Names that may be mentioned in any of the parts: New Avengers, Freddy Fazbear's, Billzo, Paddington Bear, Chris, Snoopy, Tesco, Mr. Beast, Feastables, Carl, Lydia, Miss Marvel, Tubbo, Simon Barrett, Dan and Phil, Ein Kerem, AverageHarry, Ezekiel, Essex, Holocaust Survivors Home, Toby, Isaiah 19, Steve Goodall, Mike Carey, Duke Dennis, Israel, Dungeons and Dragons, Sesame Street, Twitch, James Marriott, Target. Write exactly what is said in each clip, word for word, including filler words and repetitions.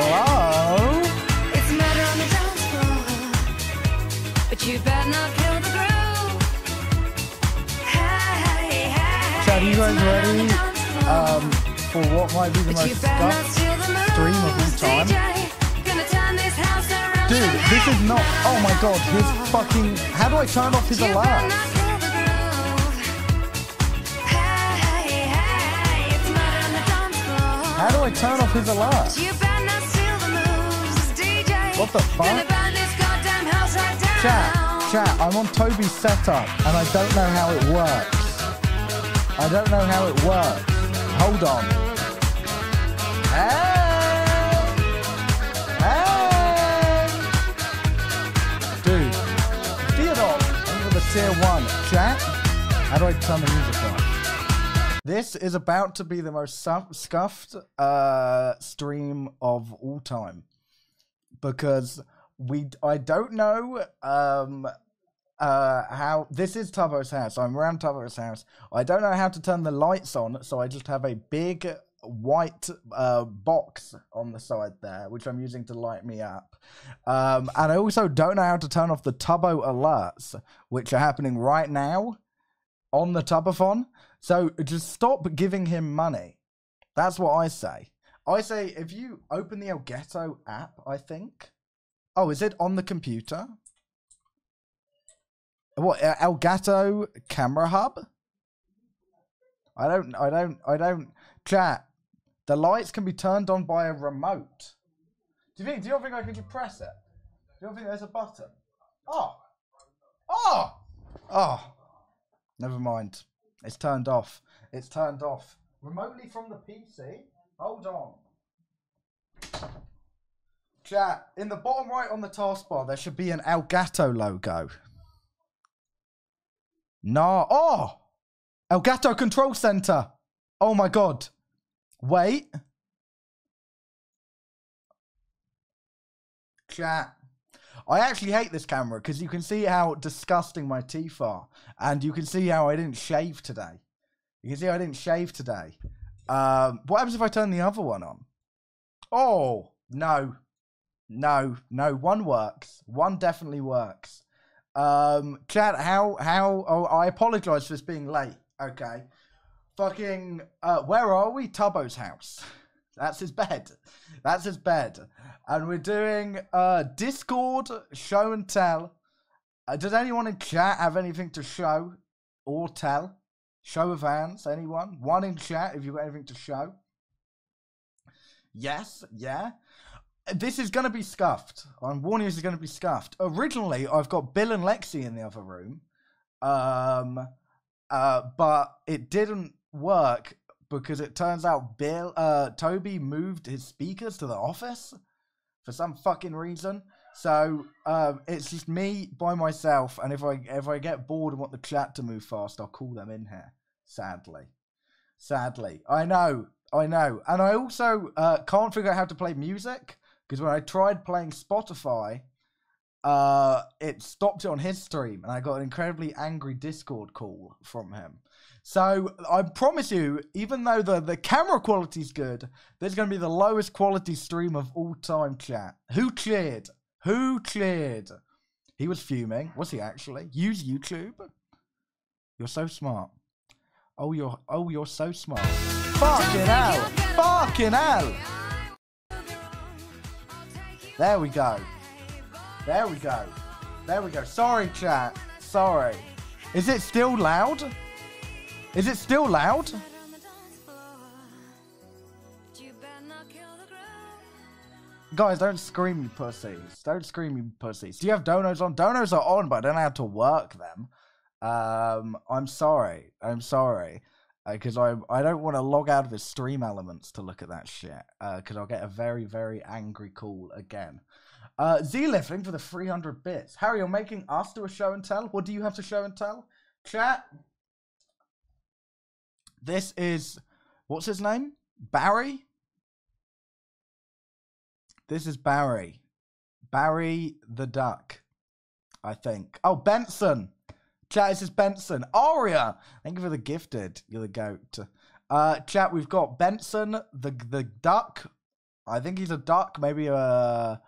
Hello? It's murder on the dance floor, but you better not kill the groove. Hey, hey. So are you guys ready um, for what might be the but most stuffed stream of all time? Dude, this is not... Oh my god, his fucking... How do I turn off his alarm? How do I turn off his alarm? What the fuck? Chat, chat, I'm on Toby's setup and I don't know how it works. I don't know how it works. Hold on. Hey! Hey! Dude, Theodore, under the tier one. Chat, how do I turn the music on? This is about to be the most scuffed uh, stream of all time because we I don't know um, uh, how this is Tubbo's house. I'm around Tubbo's house. I don't know how to turn the lights on, so I just have a big white uh, box on the side there, which I'm using to light me up. Um, and I also don't know how to turn off the Tubbo alerts, which are happening right now on the Tubbophone. So just stop giving him money. That's what I say. I say if you open the Elgato app, I think. Oh, is it on the computer? What, Elgato Camera Hub? I don't, I don't, I don't. Chat, the lights can be turned on by a remote. Do you think, do you think I can just press it? Do you think there's a button? Oh, oh, oh, never mind. It's turned off. It's turned off. Remotely from the P C? Hold on. Chat, in the bottom right on the taskbar, there should be an Elgato logo. No. Oh! Elgato Control Center. Oh my god. Wait. Chat. I actually hate this camera because you can see how disgusting my teeth are. And you can see how I didn't shave today. You can see how I didn't shave today. Um, what happens if I turn the other one on? Oh, no. No, no. One works. One definitely works. Um, Chad, how... how? Oh, I apologize for this being late. Okay. Fucking... Uh, where are we? Tubbo's house. That's his bed. That's his bed. And we're doing uh, Discord show and tell. Uh, does anyone in chat have anything to show or tell? Show of hands, anyone? One in chat if you've got anything to show. Yes, yeah. This is going to be scuffed. I'm warning you, this is going to be scuffed. Originally, I've got Bill and Lexie in the other room. Um, uh, but it didn't work. Because it turns out Bill, uh, Toby moved his speakers to the office for some fucking reason. So um, it's just me by myself. And if I if I get bored and want the chat to move fast, I'll call them in here. Sadly, sadly, I know, I know. And I also uh, can't figure out how to play music because when I tried playing Spotify, uh, it stopped it on his stream, and I got an incredibly angry Discord call from him. So I promise you, even though the, the camera quality's good, this is going to be the lowest quality stream of all time, chat. Who cheered? Who cheered? He was fuming. Was he actually? Use YouTube. You're so smart. Oh, you're oh, you're so smart. Fucking hell. Fucking hell. There we go. There we go. There we go. Sorry, chat. Sorry. Is it still loud? Is it still loud? Guys, don't scream, you pussies. Don't scream, you pussies. Do you have donos on? Donos are on, but I don't know how to work them. Um, I'm sorry. I'm sorry. Because uh, I I don't want to log out of the stream elements to look at that shit. Because uh, I'll get a very, very angry call again. Uh, Z-Lifting for the three hundred bits. Harry, you're making us do a show and tell? What do you have to show and tell? Chat? This is, what's his name? Barry? This is Barry. Barry the Duck, I think. Oh, Benson. Chat, this is Benson. Aria, thank you for the gifted. You're the goat. Uh, chat, we've got Benson, the, the Duck. I think he's a duck, maybe a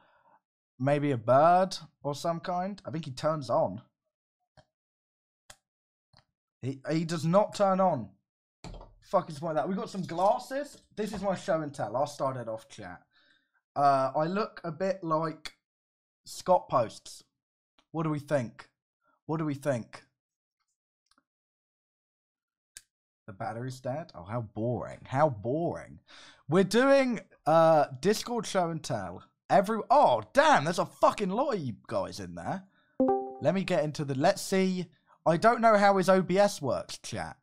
maybe a bird or some kind. I think he turns on. He he does not turn on. Fuck is the point of that? We got some glasses. This is my show and tell. I'll start it off, chat. Uh, I look a bit like Scott Posts. What do we think? What do we think? The battery's dead? Oh, how boring. How boring. We're doing uh, Discord show and tell. Every oh, damn, there's a fucking lot of you guys in there. Let me get into the... Let's see. I don't know how his O B S works, chat.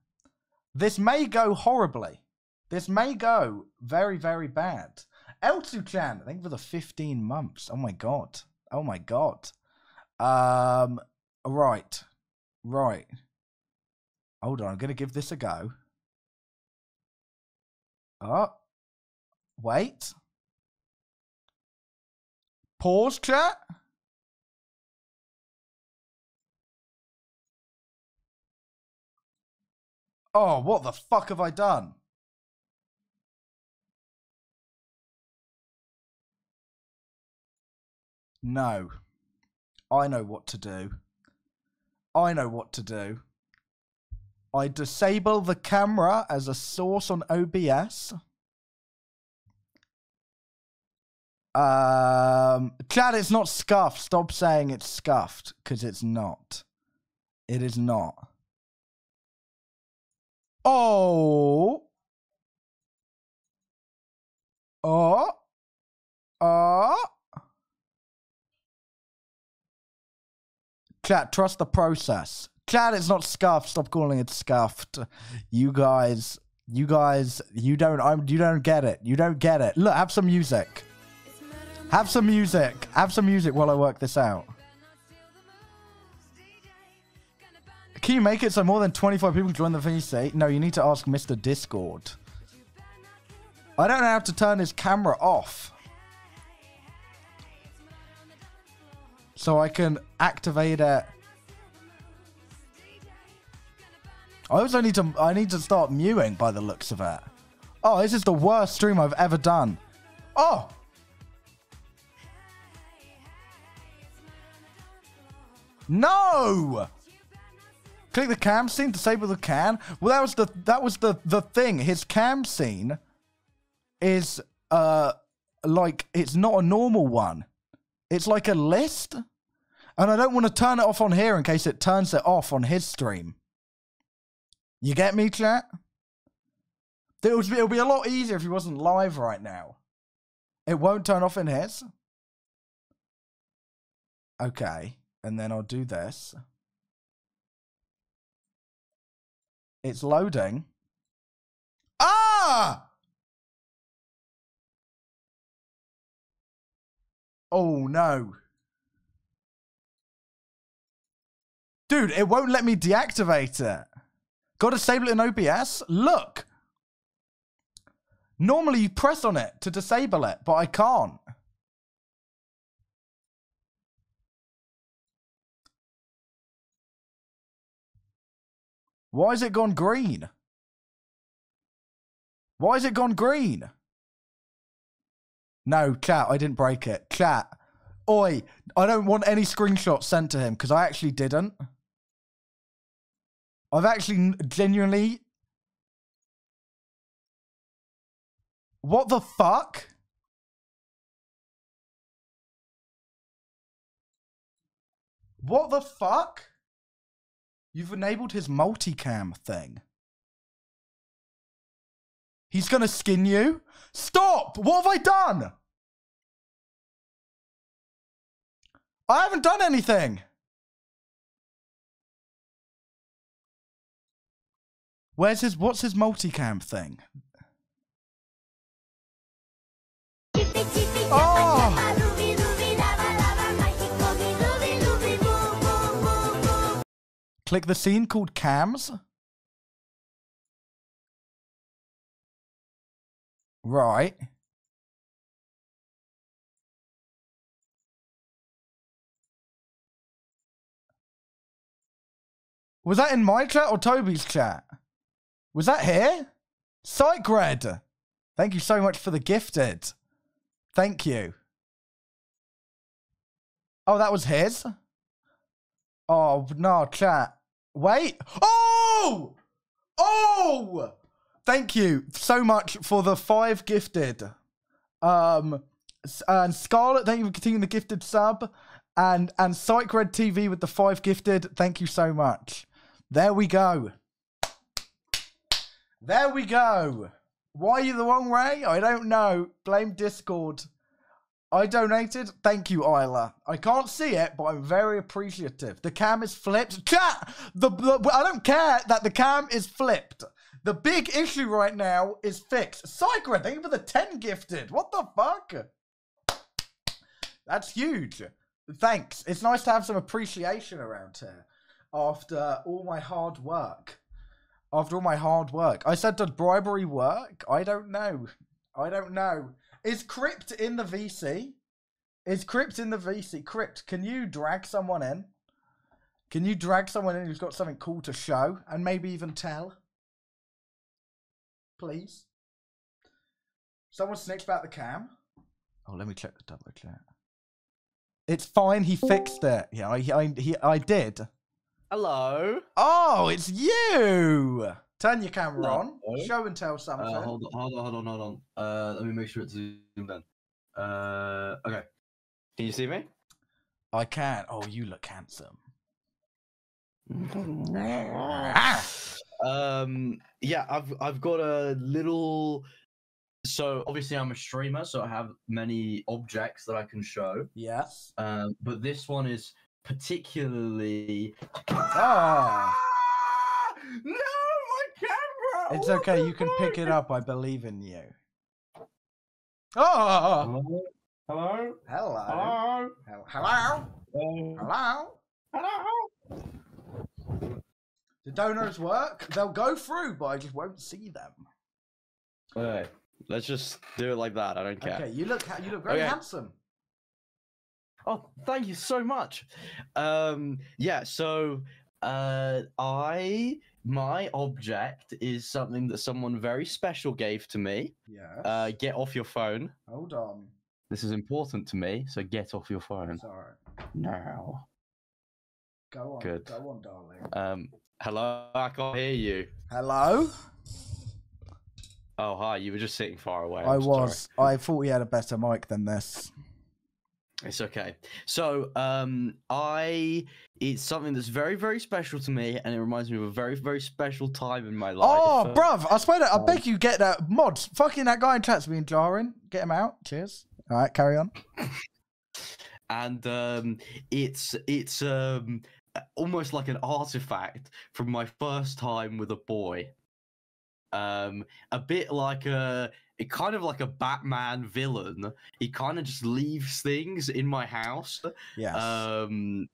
This may go horribly. This may go very, very bad. Eltu-chan, I think for the fifteen months. Oh, my God. Oh, my God. Um, right. Right. Hold on, I'm going to give this a go. Oh, wait. Pause, chat. Oh, what the fuck have I done? No. I know what to do. I know what to do. I disable the camera as a source on O B S. Um, Chad, it's not scuffed. Stop saying it's scuffed, because it's not. It is not. Oh. Oh. Oh. Chat, trust the process. Chat, it's not scuffed. Stop calling it scuffed. You guys, you guys, you don't, I'm, you don't get it. You don't get it. Look, have some music. Have some music. Have some music while I work this out. Can you make it so more than twenty-five people join the V C? No, you need to ask Mister Discord. I don't know how to turn his camera off. So I can activate it. I also need to I need to start mewing by the looks of it. Oh, this is the worst stream I've ever done. Oh! No! Click the cam scene, disable the cam. Well, that was the that was the, the thing. His cam scene is uh like it's not a normal one. It's like a list. And I don't want to turn it off on here in case it turns it off on his stream. You get me, chat? It would be, it'll be a lot easier if he wasn't live right now. It won't turn off in his. Okay. And then I'll do this. It's loading. Ah! Oh, no. Dude, it won't let me deactivate it. Got to disable it in O B S? Look. Normally you press on it to disable it, but I can't. Why has it gone green? Why has it gone green? No, chat, I didn't break it. Chat. Oi, I don't want any screenshots sent to him because I actually didn't. I've actually genuinely... What the fuck? What the fuck? You've enabled his multicam thing. He's gonna skin you. Stop! What have I done? I haven't done anything. Where's his, what's his multicam thing? Oh! Click the scene called cams. Right. Was that in my chat or Toby's chat? Was that here? Psych Red. Thank you so much for the gifted. Thank you. Oh, that was his? Oh, no, chat. Wait. Oh! Oh! Thank you so much for the five gifted. Um, and Scarlett, thank you for continuing the gifted sub. And, and PsychRed T V with the five gifted. Thank you so much. There we go. There we go. Why are you the wrong way? I don't know. Blame Discord. I donated. Thank you, Isla. I can't see it, but I'm very appreciative. The cam is flipped. Chat! The, the, I don't care that the cam is flipped. The big issue right now is fixed. Psychred, thank you for the ten gifted. What the fuck? That's huge. Thanks. It's nice to have some appreciation around here after all my hard work. After all my hard work. I said, does bribery work? I don't know. I don't know. Is Crypt in the V C? Is Crypt in the V C? Crypt, can you drag someone in? Can you drag someone in who's got something cool to show and maybe even tell? Please. Someone snitched about the cam. Oh, let me check the double chat. It's fine. He fixed it. Yeah, I, I, he, I did. Hello. Oh, it's you. Turn your camera Hello. on. Show and tell something. Uh, hold on, hold on, hold on, hold on. Uh, let me make sure it's zoomed in. Uh, okay. Can you see me? I can. Oh, you look handsome. um. Yeah, I've I've got a little. So obviously I'm a streamer, so I have many objects that I can show. Yes. Um, but this one is particularly. Ah! No. It's what okay, you fuck? can pick it up. I believe in you. Oh! Hello? Hello? Hello? Hello? Hello? Hello? Hello? The donors work. They'll go through, but I just won't see them. Okay, let's just do it like that. I don't care. Okay, you look you look very okay. handsome. Oh, thank you so much. Um, yeah, so uh, I. My object is something that someone very special gave to me. Yeah. Uh, get off your phone. Hold on. This is important to me, so get off your phone. Sorry. Now. Go on. Good. Go on, darling. Um. Hello. I can't hear you. Hello. Oh hi. You were just sitting far away. I'm I was. Sorry. I thought we had a better mic than this. It's okay. So, um, I, it's something that's very, very special to me, and it reminds me of a very, very special time in my life. Oh, so, bruv, I swear to um, I beg you get that mods. Fucking that guy in chat's been jarring. Get him out. Cheers. All right, carry on. And, um, it's, it's, um, almost like an artifact from my first time with a boy. Um, a bit like a... It kind of like a Batman villain. He kind of just leaves things in my house. Yes. Um,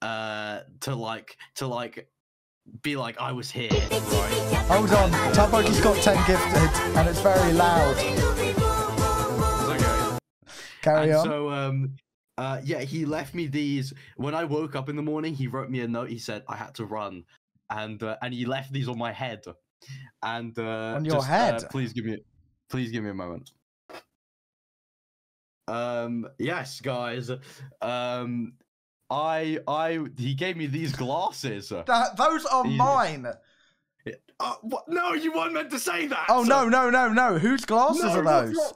uh, to like, to like, be like, I was here. Right? Hold on, Tubbo just got ten gifted, and it's very loud. Okay. Carry and on. So, um, uh, yeah, he left me these. When I woke up in the morning, he wrote me a note. He said I had to run, and uh, and he left these on my head. And uh, on your just, head. Uh, please give me. Please give me a moment. Um, yes, guys. Um, I, I, he gave me these glasses. That, those are these. mine. Uh, what? No, you weren't meant to say that. Oh, no, no, no, no. Whose glasses no, are those? Not...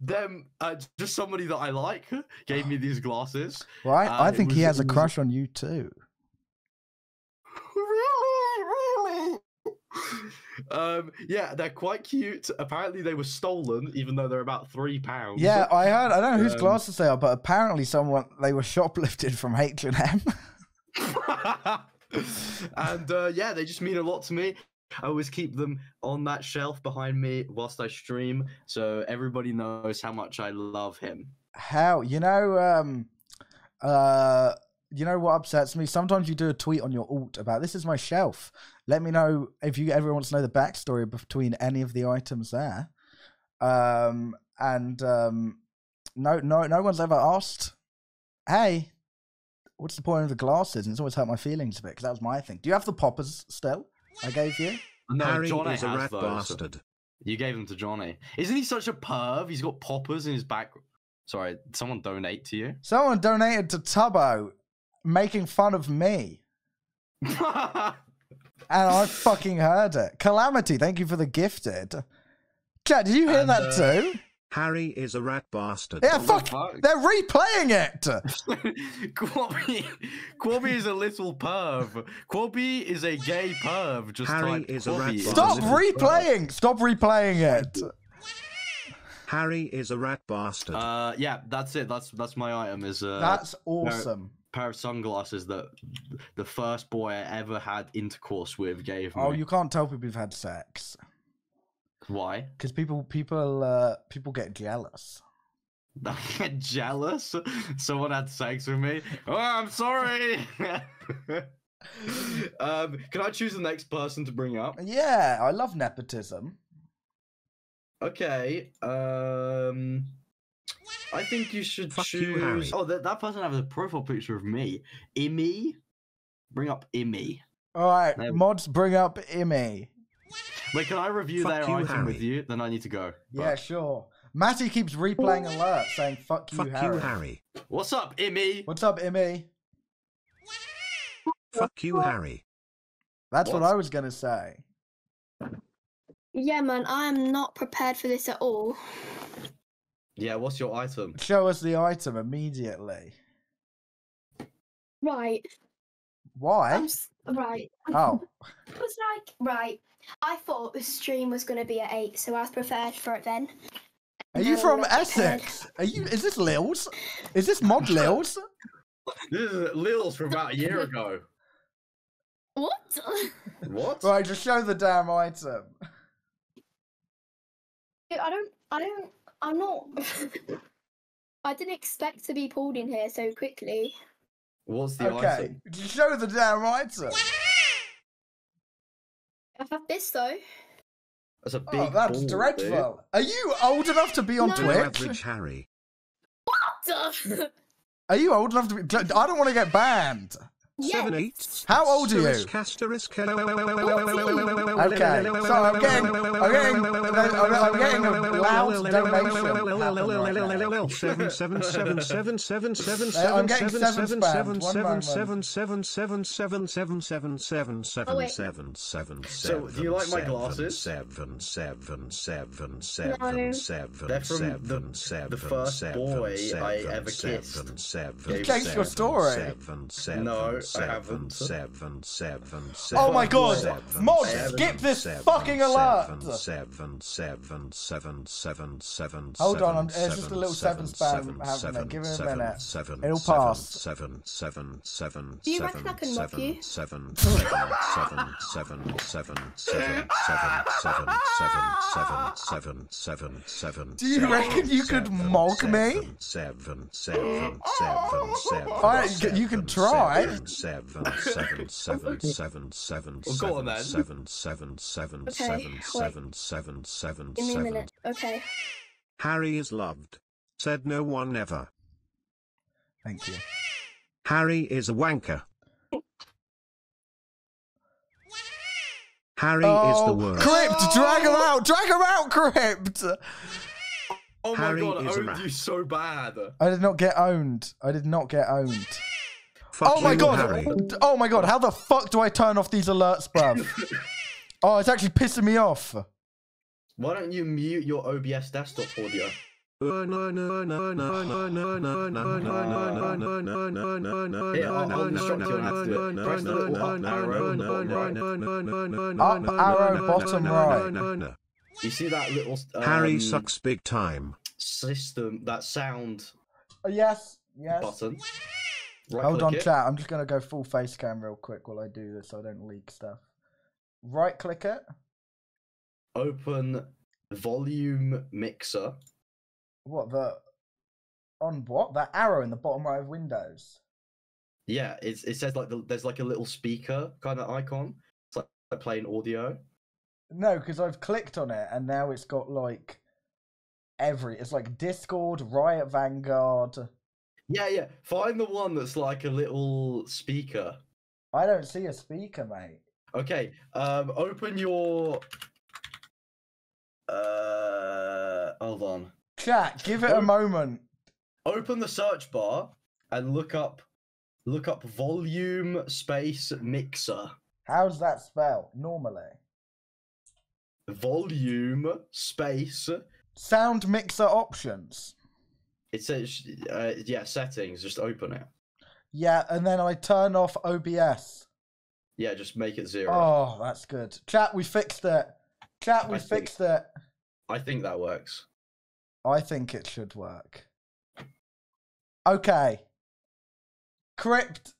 Them, uh, just somebody that I like gave me these glasses. Right. I think was, he has a crush on you too. Really? Really? Um, yeah, they're quite cute. Apparently they were stolen, even though they're about three pounds. Yeah, I heard, I don't know whose um, glasses they are, but apparently someone, they were shoplifted from H and M. And uh, yeah, they just mean a lot to me. I always keep them on that shelf behind me whilst I stream, so everybody knows how much I love him. How, you know, um, uh, you know what upsets me? Sometimes you do a tweet on your alt about, this is my shelf. Let me know if you ever wants to know the backstory between any of the items there. Um, and um, no, no, no one's ever asked, hey, what's the point of the glasses? And it's always hurt my feelings a bit because that was my thing. Do you have the poppers still I gave you? No, Harry John is a rat bastard. You gave them to Johnny. Isn't he such a perv? He's got poppers in his back. Sorry, someone donate to you? Someone donated to Tubbo, making fun of me. And I fucking heard it. Calamity, thank you for the gifted. Chad, did you hear and, that uh, too? Harry is a rat bastard. Yeah, fuck, fuck. They're replaying it. Quobby, Quobby is a little perv. Quobby is a gay perv. Just Harry like is Quobby. a rat Stop replaying. Stop replaying it. Harry is a rat bastard. Uh, yeah, that's it. That's that's my item. Is uh, that's awesome. Pair, pair of sunglasses that the first boy I ever had intercourse with gave me. Oh, you can't tell people you've had sex. Why? Because people, people, uh, people get jealous. They get jealous? Someone had sex with me? Oh, I'm sorry. um, can I choose the next person to bring up? Yeah, I love nepotism. Okay. Um, I think you should Fuck choose. You, oh, that that person has a profile picture of me. Immy. Bring up Immy. All right, there. Mods, bring up Immy. Wait, can I review fuck their you, item Harry. with you? Then I need to go. But... yeah, sure. Matty keeps replaying alert saying, fuck you, fuck Harry. you Harry. What's up, Immy? What's up, Immy? Fuck you, Harry. That's what, what I was going to say. Yeah, man, I am not prepared for this at all. Yeah, what's your item? Show us the item immediately. Right. Why? I'm s right. Oh. It was like, right. I thought the stream was going to be at eight, so I was prepared for it then. Are you no, from Essex? Prepared. Are you? Is this Lils? Is this Mod Lils? This is Lils from about a year ago. What? What? Right, just show the damn item. I don't. I don't. I'm not. I didn't expect to be pulled in here so quickly. What's the okay. item? Okay, show the damn item. I've had this though. That's a big oh, that's ball, dreadful. Dude. Are you old enough to be on no. Twitch? Average Harry. What? Are you old enough to be? I don't want to get banned. Yes. Seven eight. How old are you? Okay, so I'm getting, I'm getting, I'm getting a loud donation. Seven seven seven seven seven seven seven seven seven seven seven seven seven seven seven seven seven seven seven seven. So, do you like my glasses? Seven seven seven seven seven. They're from the first boy I ever kissed. You changed your story. No. Seven, seven, seven, seven. Oh my god! Seven, Mod, seven, skip this seven, fucking alert! Seven, seven, seven, seven, seven. Hold on, I'm, it's just a little seven spam happening. Give it a minute. Seven, It'll pass. Seven, seven, seven, Do you seven, reckon I can mock you? Seven, seven, seven, seven, seven, seven, seven, seven, seven, seven, seven, seven. Do you reckon you could mock me? Seven, seven, seven, seven. Alright, you can try. Seven seven seven seven seven seven seven seven seven seven seven seven seven. Give me a minute. Okay. Harry is loved. Said no one ever. Thank you. Harry is a wanker. Harry is the worst. Crypt, drag him out, drag him out, Crypt. Oh my god, I owned you so bad. I did not get owned. I did not get owned. Fuck oh you, my god! Harry. Oh my god! How the fuck do I turn off these alerts, bruv? Oh, it's actually pissing me off. Why don't you mute your O B S desktop audio? No no no no no no no no no no no no no no. Here, I'll instruct you how to do it. Press the little up arrow, bottom right. Up arrow, bottom right. You see that little Harry sucks big time system? That sound. Yes. Yes. Button. Right Hold on, it. chat. I'm just going to go full face cam real quick while I do this so I don't leak stuff. Right click it. Open volume mixer. What, the... On what? That arrow in the bottom right of Windows. Yeah, it's, it says like the, there's like a little speaker kind of icon. It's like, like playing audio. No, because I've clicked on it and now it's got like every... It's like Discord, Riot Vanguard... Yeah, yeah. Find the one that's like a little speaker. I don't see a speaker, mate. Okay. Um, open your Uh, hold on. Chat, give it o a moment. Open the search bar and look up, look up volume space mixer. How's that spell normally? Volume space. Sound mixer options. It says, uh, yeah, settings. Just open it. Yeah, and then I turn off O B S. Yeah, just make it zero. Oh, that's good. Chat, we fixed it. Chat, we I fixed think, it. I think that works. I think it should work. Okay. Crypt,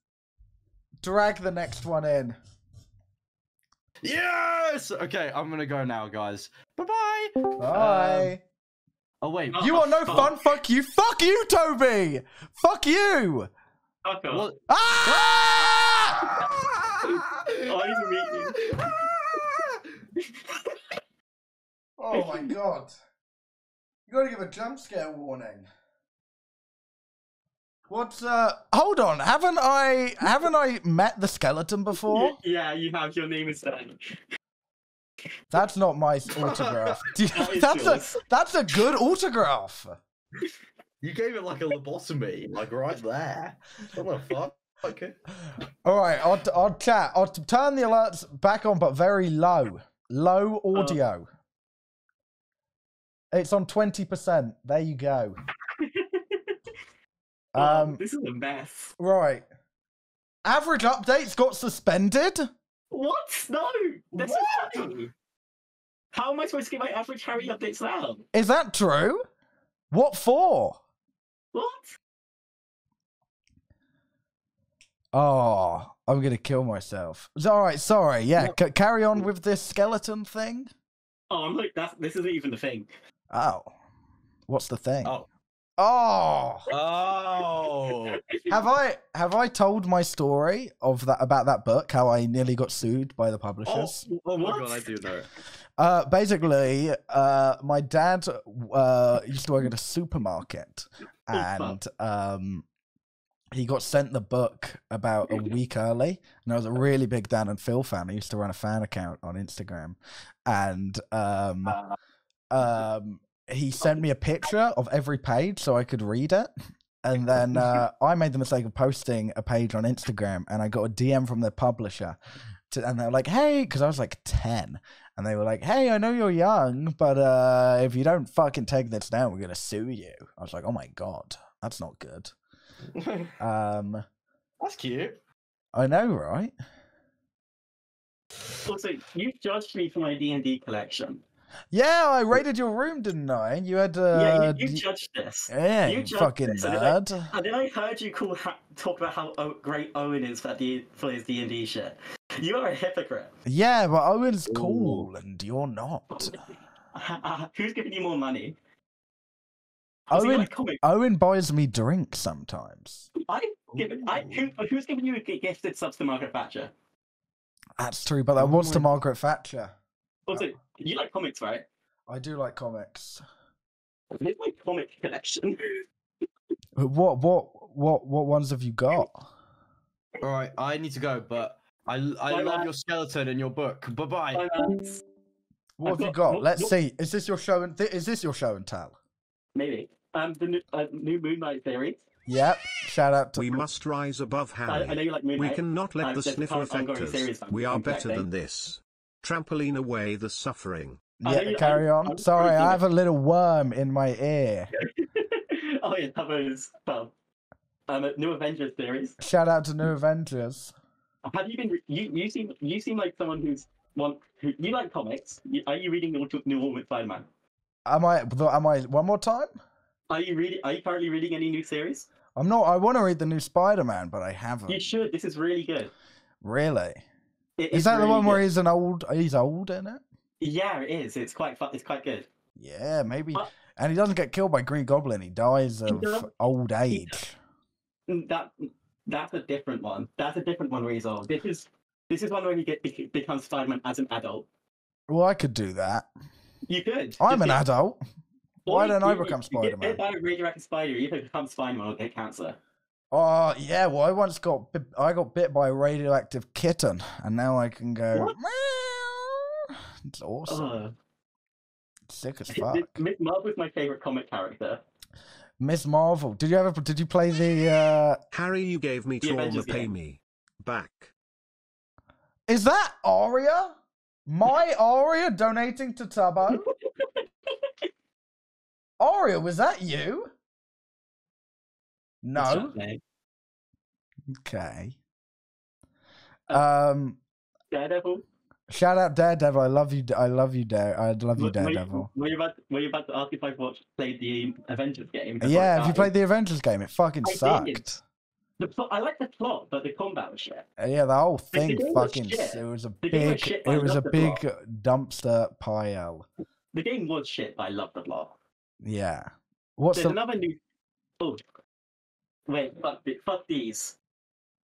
drag the next one in. Yes! Okay, I'm going to go now, guys. Bye-bye. Bye. -bye. Bye. Um, oh, wait. Oh, you are no fuck. fun. Fuck you. Fuck you, Toby. Fuck you. Fuck off. Well, ah! I need to meet you. Oh my god. You gotta give a jump scare warning. What's uh hold on, haven't I haven't I met the skeleton before? Yeah, you have, your name is Dan. That's not my autograph. that's yours. a that's a good autograph. You gave it like a lobotomy, like right there. What the fuck? Okay. Alright, I'll I'll chat. I'll turn the alerts back on but very low. Low audio. Oh. It's on twenty percent. There you go. Wow, um, this is a mess. Right. Average updates got suspended? What? No! That's what? How am I supposed to get my average Harry updates now? Is that true? What for? What? Oh, I'm going to kill myself. All right, sorry. Yeah, C carry on with this skeleton thing. Oh, I'm like, that's, this isn't even the thing. Oh. What's the thing? Oh. Oh. Oh. have I have I told my story of that about that book, how I nearly got sued by the publishers? Oh, oh my what? God, I do know. Uh, basically, uh, my dad uh, used to work at a supermarket and... um. He got sent the book about a week early, and I was a really big Dan and Phil fan. I used to run a fan account on Instagram, and um, um, he sent me a picture of every page so I could read it. And then uh, I made the mistake of posting a page on Instagram, and I got a D M from their publisher, to, and they were like, "Hey," because I was like ten, and they were like, "Hey, I know you're young, but uh, if you don't fucking take this down, we're gonna sue you." I was like, "Oh my god, that's not good." um That's cute. I know, right? Also, you judged me for my D and D collection. Yeah, I raided your room, didn't I? And you had uh yeah, you, you judged this. Yeah, you judged fucking this. nerd. And then, I, and then I heard you call ha talk about how oh, great Owen is for the for his D and D shit. You are a hypocrite. Yeah, but Owen's Ooh. cool and you're not. Who's giving you more money? Owen, Owen buys me drinks sometimes. I, I who, who's giving you a gifted subs to Margaret Thatcher? That's true, but that oh was to Margaret Thatcher. Also, oh. you like comics, right? I do like comics. Here's my comic collection. what, what, what, what ones have you got? All right, I need to go, but I, I Bye, love man. your skeleton and your book. Bye bye. Bye what I've have got, you got? What, Let's what? see. Is this your show and th is this your show and tell? Maybe. Um, the new, uh, new Moonlight theory. Yep. Shout out to... We must rise above Harry. I, I know you like Moonlight. We cannot let um, the sniffer affect us. We are better than this. Trampoline away the suffering. Yeah, you, carry I'm, on. I'm Sorry, I have it. a little worm in my ear. Oh, yeah, that was... Well, um, New Avengers theories. Shout out to New Avengers. Have you been... You, you, seem, you seem like someone who's... One, who, you like comics. You, are you reading the new Spider-Man? Am I? Am I? One more time? Are you reading? Are you currently reading any new series? I'm not. I want to read the new Spider-Man, but I haven't. You should. This is really good. Really? It is, is that really the one good. where he's an old? He's old in it. Yeah, it is. It's quite fun. It's quite good. Yeah, maybe. But, and he doesn't get killed by Green Goblin. He dies of he old age. That that's a different one. That's a different one where he's old. This is this is one where he get becomes Spider-Man as an adult. Well, I could do that. You could. I'm an adult. Why don't I become Spider-Man? If I redirect a spider, you could become Spider-Man or get cancer. Oh, yeah. Well, I once got bit, I got bit by a radioactive kitten, and now I can go. What? Meow. It's awesome. Uh, sick as fuck. Miss Marvel is my favorite comic character. Miss Marvel. Did you ever? Did you play the? Uh... Harry, you gave me trauma. Pay me back. Is that Aria? My Aria donating to Tubbo? Aria, was that you? No. Okay. Um. Daredevil. Shout out Daredevil. I love you. I love you, Dare. I love you, Daredevil. Were you, were you, about, were you about to ask if I've watched, played the Avengers game? Yeah, if you played the Avengers game, it fucking I sucked. The plot, I like the plot, but the combat was shit. Yeah, the whole thing the fucking. Was it was a the big. Was shit, it was a big dumpster pile. The game was shit, but I loved the plot. Yeah. What's There's the... another new? Oh, wait. Fuck, fuck these.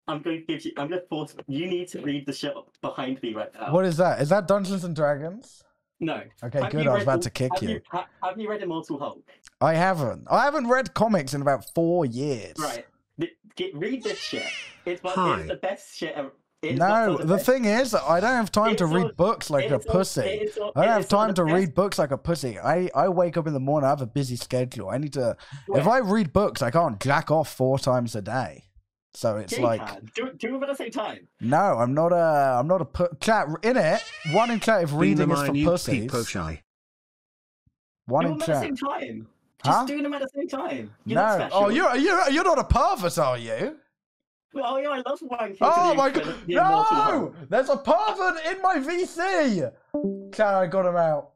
I'm going to give you. I'm going to force you. Need to read the shit behind me right now. What is that? Is that Dungeons and Dragons? No. Okay, have good. I was about to kick have you. you ha, have you read Immortal Hulk? I haven't. I haven't read comics in about four years. Right. The, get, read this shit. It's, it's the best shit ever. It's no, the thing is, I don't have time it's to read all, books like a all, pussy. All, I don't have time to best. read books like a pussy. I, I wake up in the morning, I have a busy schedule. I need to... Right. If I read books, I can't jack off four times a day. So it's J like... Do, do it at the same time. No, I'm not a... I'm not a... Pu chat, in it, one in chat if reading is for pussies. One do in chat. At the same time. Just huh? do them at the same time. You're no. Not oh, you're, you're, you're not a pervert, are you? Oh yeah, I love wanking. Oh my god! The no, there's a pervert in my V C. Chad, I got him out.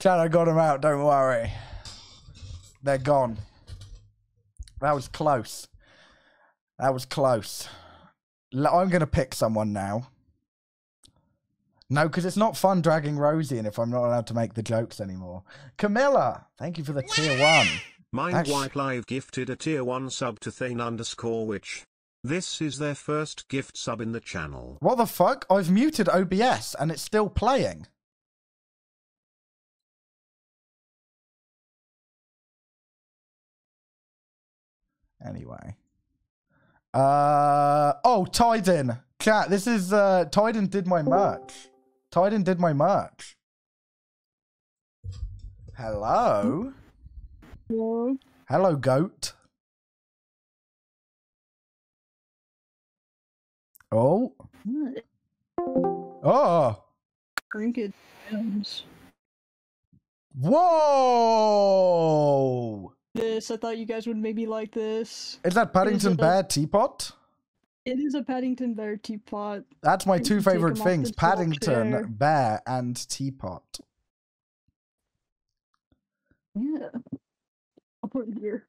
Chad, I got him out. Don't worry, they're gone. That was close. That was close. I'm gonna pick someone now. No, because it's not fun dragging Rosie in if I'm not allowed to make the jokes anymore. Camilla, thank you for the tier one. Mind Wipe Live gifted a tier one sub to Thane underscore Witch. This is their first gift sub in the channel. What the fuck? I've muted O B S and it's still playing. Anyway. Uh oh, Tiden. Chat, this is uh Tiden did my merch. Tiden did my merch. Hello. Hello. Hello, goat. Oh. Oh. Crinked films. Whoa. This, I thought you guys would maybe like this. Is that Paddington Bear teapot? It is a Paddington Bear teapot. That's my two favorite things, Paddington Bear and teapot. Yeah. Here.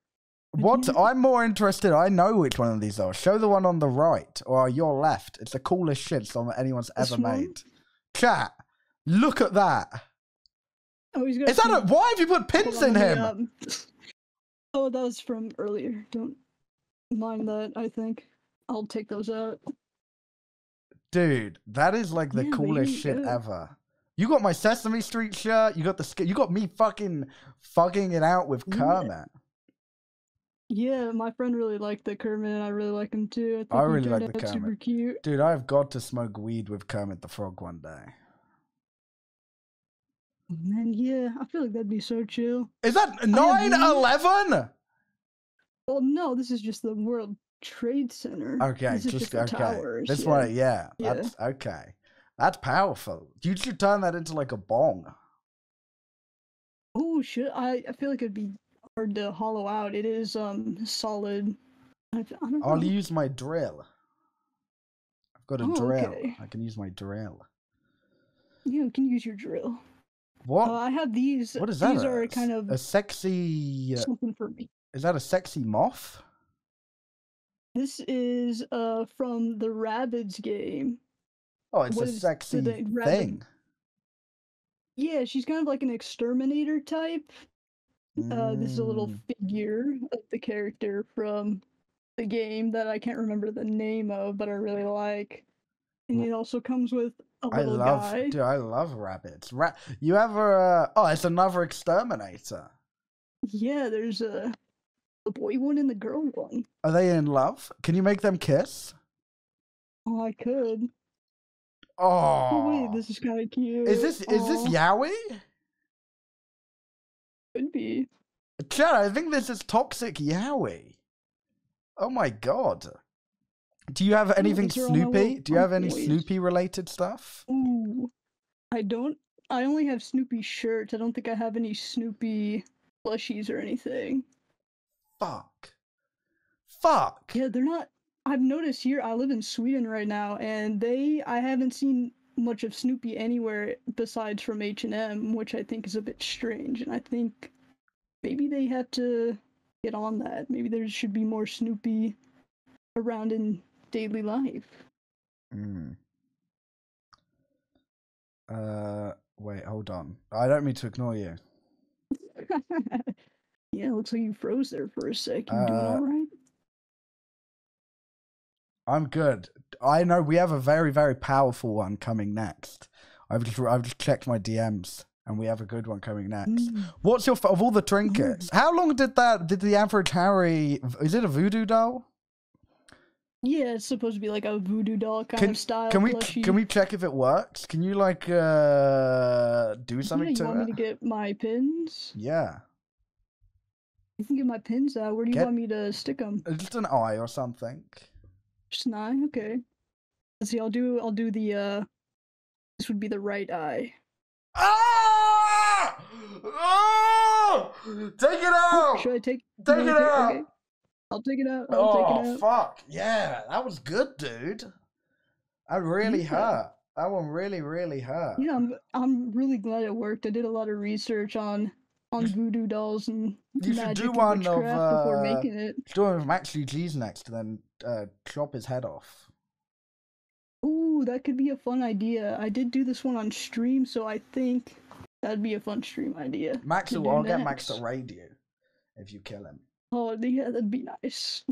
What? You... I'm more interested. I know which one of these are. Show the one on the right or your left. It's the coolest shit song anyone's ever this made. One? Chat, look at that. Oh, he's Is that a... Why have you put pins Hold in on, him? Yeah. Oh, that was from earlier. Don't mind that, I think. I'll take those out. Dude, that is like the yeah, coolest baby. shit yeah. ever. You got my Sesame Street shirt. You got the you got me fucking fucking it out with Kermit. Yeah, my friend really liked the Kermit, and I really like him too. I, I really like the Kermit. Super cute, dude. I've got to smoke weed with Kermit the Frog one day. Man, yeah, I feel like that'd be so chill. Is that nine eleven? Well, no, this is just the World Trade Center. Okay, just, just okay. Towers, this yeah. one, yeah, yeah. That's okay. That's powerful. You should turn that into like a bong. Oh shit! I I feel like it'd be hard to hollow out. It is um solid. I, I don't I'll know. use my drill. I've got a oh, drill. Okay. I can use my drill. Yeah, you can use your drill. What? Uh, I have these. What is that? These are a, kind of a sexy. Something for me. Is that a sexy moth? This is uh from the Rabbids game. Oh, it's what a sexy thing. Rabbit. Yeah, she's kind of like an exterminator type. Mm. Uh, this is a little figure of the character from the game that I can't remember the name of, but I really like. And it also comes with a little I love, guy. Dude, I love rabbits. Ra you ever... Uh, oh, it's another exterminator. Yeah, there's a, a boy one and the girl one. Are they in love? Can you make them kiss? Oh, I could. Oh, oh wait, this is kind of cute. Is this Aww. is this Yowie? happened to you? Chad, I think this is toxic Yowie. Oh my god. Do you have anything Snoopy? Do you have any Snoopy related stuff? Ooh, I don't. I only have Snoopy shirts. I don't think I have any Snoopy plushies or anything. Fuck. Fuck. Yeah, they're not. I've noticed here, I live in Sweden right now, and they, I haven't seen much of Snoopy anywhere besides from H and M, which I think is a bit strange. And I think maybe they have to get on that. Maybe there should be more Snoopy around in daily life. Mm. Uh, wait, hold on. I don't mean to ignore you. Yeah, looks like you froze there for a sec. You uh, doing all right? I'm good. I know we have a very, very powerful one coming next. I've just, I've just checked my D Ms, and we have a good one coming next. Mm. What's your of all the trinkets? Mm. How long did that? Did the AverageHarry? Is it a voodoo doll? Yeah, it's supposed to be like a voodoo doll kind can, of style. Can we plushie. Can we check if it works? Can you like uh do something yeah, you to want it? Me to get my pins? Yeah. You can get my pins out. Where do you get, want me to stick them? Just an eye or something. Just an eye. Okay. Let's see. I'll do. I'll do the. uh This would be the right eye. Ah! Oh! Take it out! Should I take? Take it take, out! Okay. I'll take it out. I'll oh, take it out. Fuck. Yeah. That was good, dude. I really yeah. hurt. That one really, really hurt. Yeah, I'm, I'm really glad it worked. I did a lot of research on on voodoo dolls and you magic should do one of, uh, before making it. Do one of Maxie G's next and then uh, chop his head off. Ooh, that could be a fun idea. I did do this one on stream, so I think that'd be a fun stream idea. Max, will, I'll next. get Max to raid you if you kill him. Oh yeah, that'd be nice.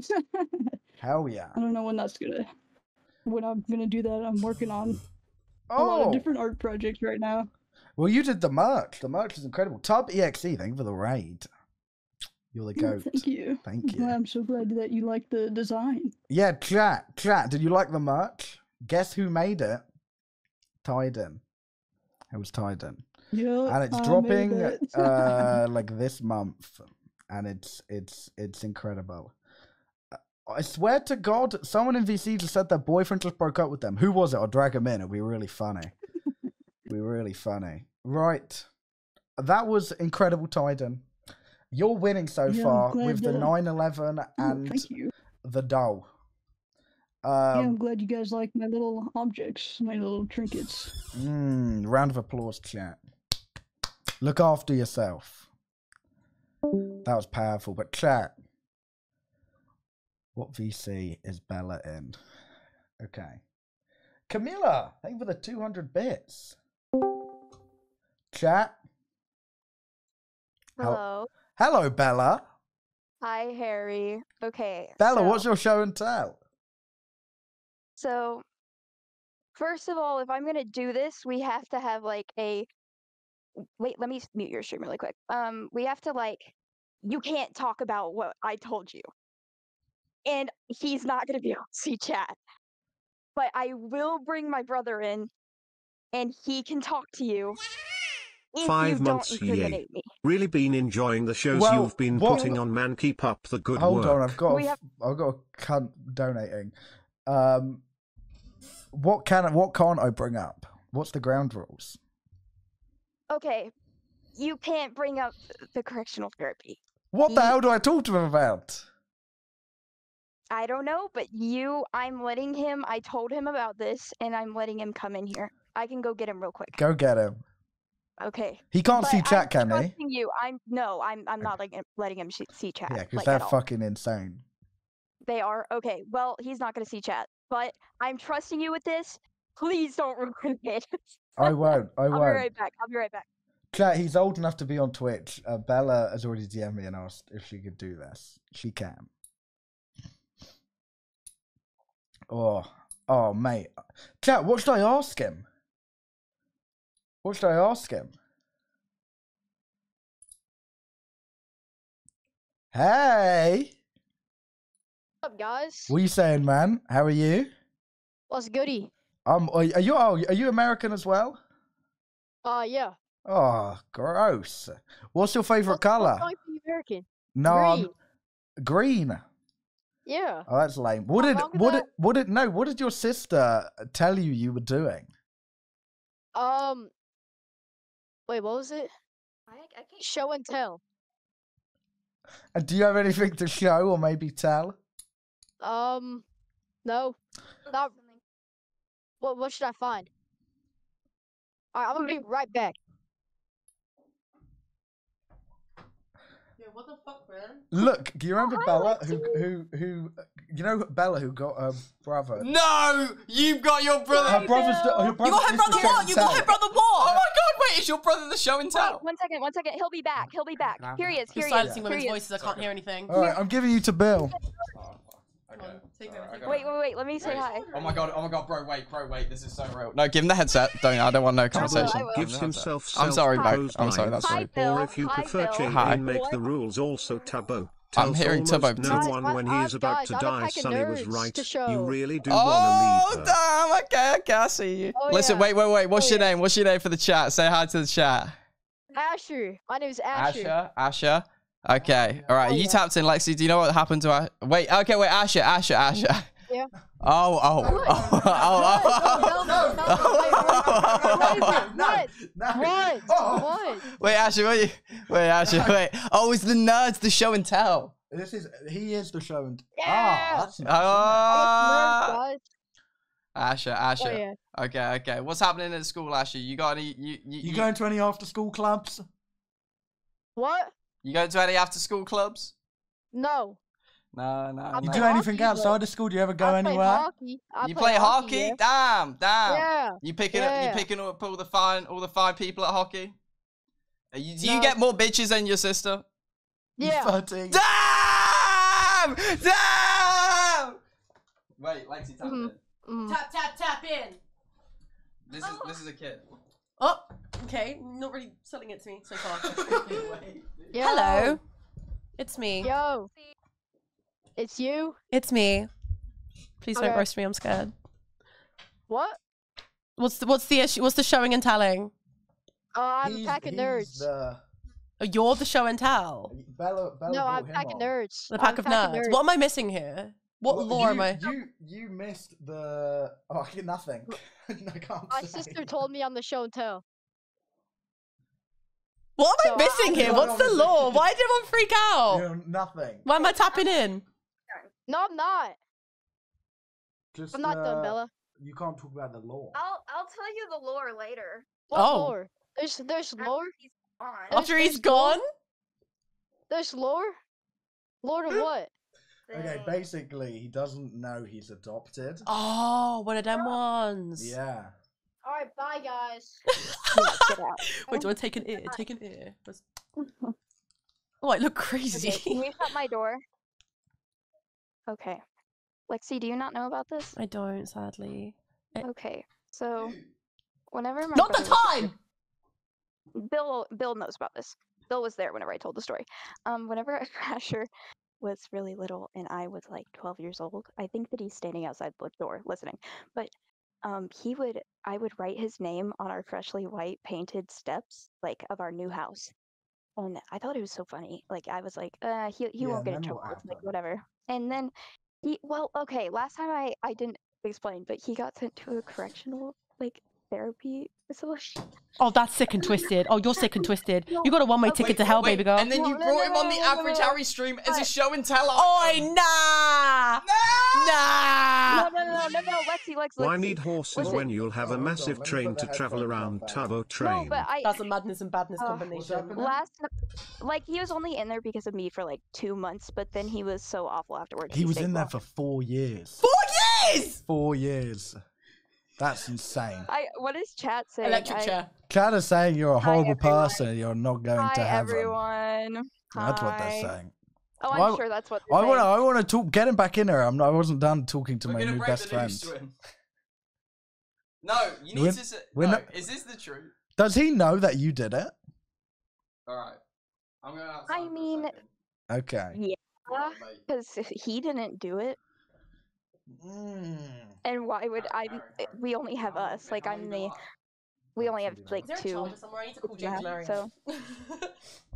Hell yeah! I don't know when that's gonna, when I'm gonna do that. I'm working on oh. a lot of different art projects right now. Well, you did the merch. The merch is incredible. Tub E X E, thank you for the raid. You're the goat. Thank you. Thank you. Well, I'm so glad that you like the design. Yeah, chat, chat. Did you like the merch? Guess who made it? Tyden. It was Tyden. Yeah. And it's I dropping made it. uh, like this month. And it's it's it's incredible. I swear to God, someone in V C just said their boyfriend just broke up with them. Who was it? I'll drag him in. It'll be really funny. It'll be really funny. Right. That was incredible, Tyden. You're winning so yeah, far with the nine eleven and oh, the doll. Um, yeah, I'm glad you guys like my little objects, my little trinkets. Mm, round of applause, chat. Look after yourself. That was powerful, but chat. What V C is Bella in? Okay. Camilla, thank you for the two hundred bits. Chat. Hello. Hello, Bella. Hi, Harry. Okay. Bella, so, what's your show and tell? So, first of all, if I'm going to do this, we have to have like a... Wait, let me mute your stream really quick. Um, we have to, like, you can't talk about what I told you. And he's not going to be able to see chat. But I will bring my brother in, and he can talk to you if Five you months don't incriminate me. Really been enjoying the shows well, you've been what? putting on, man. Keep up the good Hold work. Hold on, I've got, a, have... I've got a cunt donating. Um, what, can, what can't I bring up? What's the ground rules? Okay, you can't bring up the correctional therapy. What the you, hell do I talk to him about? I don't know, but you, I'm letting him, I told him about this, and I'm letting him come in here. I can go get him real quick. Go get him. Okay. He can't but see chat, I'm can he? You. I'm, no, I'm, I'm okay. not like, letting him see chat. Yeah, because like, they're fucking insane. They are? Okay, well, he's not going to see chat, but I'm trusting you with this. Please don't ruin it. I won't. I won't. I'll be right back. I'll be right back. Chat, he's old enough to be on Twitch. Uh, Bella has already D M'd me and asked if she could do this. She can. Oh, oh, mate. Chat, what should I ask him? What should I ask him? Hey. What's up, guys? What are you saying, man? How are you? What's goody? Um, are you, are you American as well? Uh, yeah. Oh, gross. What's your favorite color? No, green. green. Yeah. Oh, that's lame. What did what did, what did no? What did your sister tell you you were doing? Um. Wait, what was it? I, I can't... Show and tell. And do you have anything to show or maybe tell? Um, no. Not... What What should I find? All right, I'm gonna be right back. What the fuck, man? Look, do you remember oh, Bella who, who, who, you know Bella who got her brother? No! You got your brother! Her brother's, her brother's you got her brother what? You got her brother what? Oh my god, wait, is your brother the show and tell? Wait, one second, one second, he'll be back, he'll be back. Here he is, here You're he is. You're silencing women's voices, I can't hear anything. Alright, I'm giving you to Bill. Oh, okay. on, take right, take wait, wait, wait, let me say wait. hi. Oh my god, oh my god, bro, wait, bro, wait, this is so real. No, give him the headset. Don't, I don't want no conversation. Gives himself I'm sorry, bro. I'm sorry, that's rude. Or if you prefer change, make the rules also Tubbo. I'm hearing Tubbo. No one when he is about to die, Sonny was right. You really do want to leave. Oh, damn, okay, okay, I see you. Listen, wait, wait, wait, what's your name? What's your name for the chat? Say hi to the chat. Asher. My name's Asher. Asher, Asher. Okay, all right. Oh, you yeah. tapped in, Lexie. Do you know what happened to Asher? Wait, okay, wait. Asher, Asher, Asher. Yeah. Oh, oh, oh, oh, no, no, what? What? Wait, Asher, wait, wait, Asher, wait. Oh, it's the nerds, the show and tell. This is he is the show and tell. Yeah. Oh, that's nice, uh, nerds, Asher, Asher. Oh, yeah. Okay, okay. What's happening at school, Asher? You got any? You you, you, you going to any after school clubs? What? You go to any after-school clubs? No. No, no. I you do anything outside of school? Do you ever go I anywhere? Hockey. I you play, play hockey? hockey? Yeah. Damn, damn. Yeah. You picking yeah. up? You picking up all the fine, all the fine people at hockey? Are you, do no. you get more bitches than your sister? Yeah. You're damn! Damn! Wait, Lexie, tap mm-hmm. in. Mm-hmm. Tap, tap, tap in. This is oh. this is a kid. Oh, okay. Not really selling it to me so far. Yo. Hello, it's me. Yo, it's you. It's me. Please okay. don't roast me. I'm scared. What? What's the, what's the issue? What's the showing and telling? Oh, uh, I'm he's, a pack of nerds. The... Oh, you're the show and tell. Bella, Bella no, I'm a pack of nerds. The pack, of, pack nerds. of nerds. What am I missing here? What well, lore you, am I? You you missed the oh I get nothing. I can't My say. sister told me on the show and tell. What am so I missing I, here? What's the lore? Why did everyone freak out? You're nothing. Why am I tapping in? No, I'm not. Just, I'm not uh, done, Bella. You can't talk about the lore. I'll I'll tell you the lore later. What oh. lore? There's there's lore. After he's gone. There's, After he's there's gone? Lore? There's lore. Lore to what? Okay, basically, he doesn't know he's adopted. Oh, one of them ones. Yeah. All right, bye, guys. Get out. Wait, do I take an ear? Take an ear. Oh, I look crazy. Okay, can you shut my door? Okay. Lexie, do you not know about this? I don't, sadly. It... Okay, so whenever my Not the time! Bill, Bill knows about this. Bill was there whenever I told the story. Um, whenever Asher... was really little and I was like twelve years old. I think that he's standing outside the door listening. But um he would I would write his name on our freshly white painted steps like of our new house. And I thought it was so funny. Like I was like, uh he he yeah, won't get in trouble. What like whatever. And then he well, okay, last time I, I didn't explain, but he got sent to a correctional like therapy facility. Oh, that's sick and twisted. Oh, you're sick and twisted. You got a one-way ticket wait, to hell, wait, baby girl. And then you no, brought no, no, him on the no, average no, no. Harry stream as a show and tell. Oi, nah! Nah! Nah! No, no, no, no, no, Lexie, Lexie, Lexie. Why need horses Listen. when you'll have a massive oh, train to travel around Tubbo train? No, but I, that's a madness and badness uh, combination. Last, like, he was only in there because of me for, like, two months, but then he was so awful afterwards. He, he was in there for four years. Four years?! Four years. That's insane. I, what is chat saying? Electric chair. Chat is saying you're a horrible person. You're not going Hi, to heaven. Everyone. Hi. That's what they're saying. Oh, I'm I, sure that's what they're I saying. Wanna, I want to talk. Get him back in here. I'm not, I wasn't done talking to We're my new best friend. No, you need we're, to say, no, not, is this the truth? Does he know that you did it? All right. I'm going outside I mean. Okay. Yeah, because he didn't do it. Mm. And why would I? We only have us. Like I'm the we only have like is there two. A somewhere? I need to call James Marriott. So.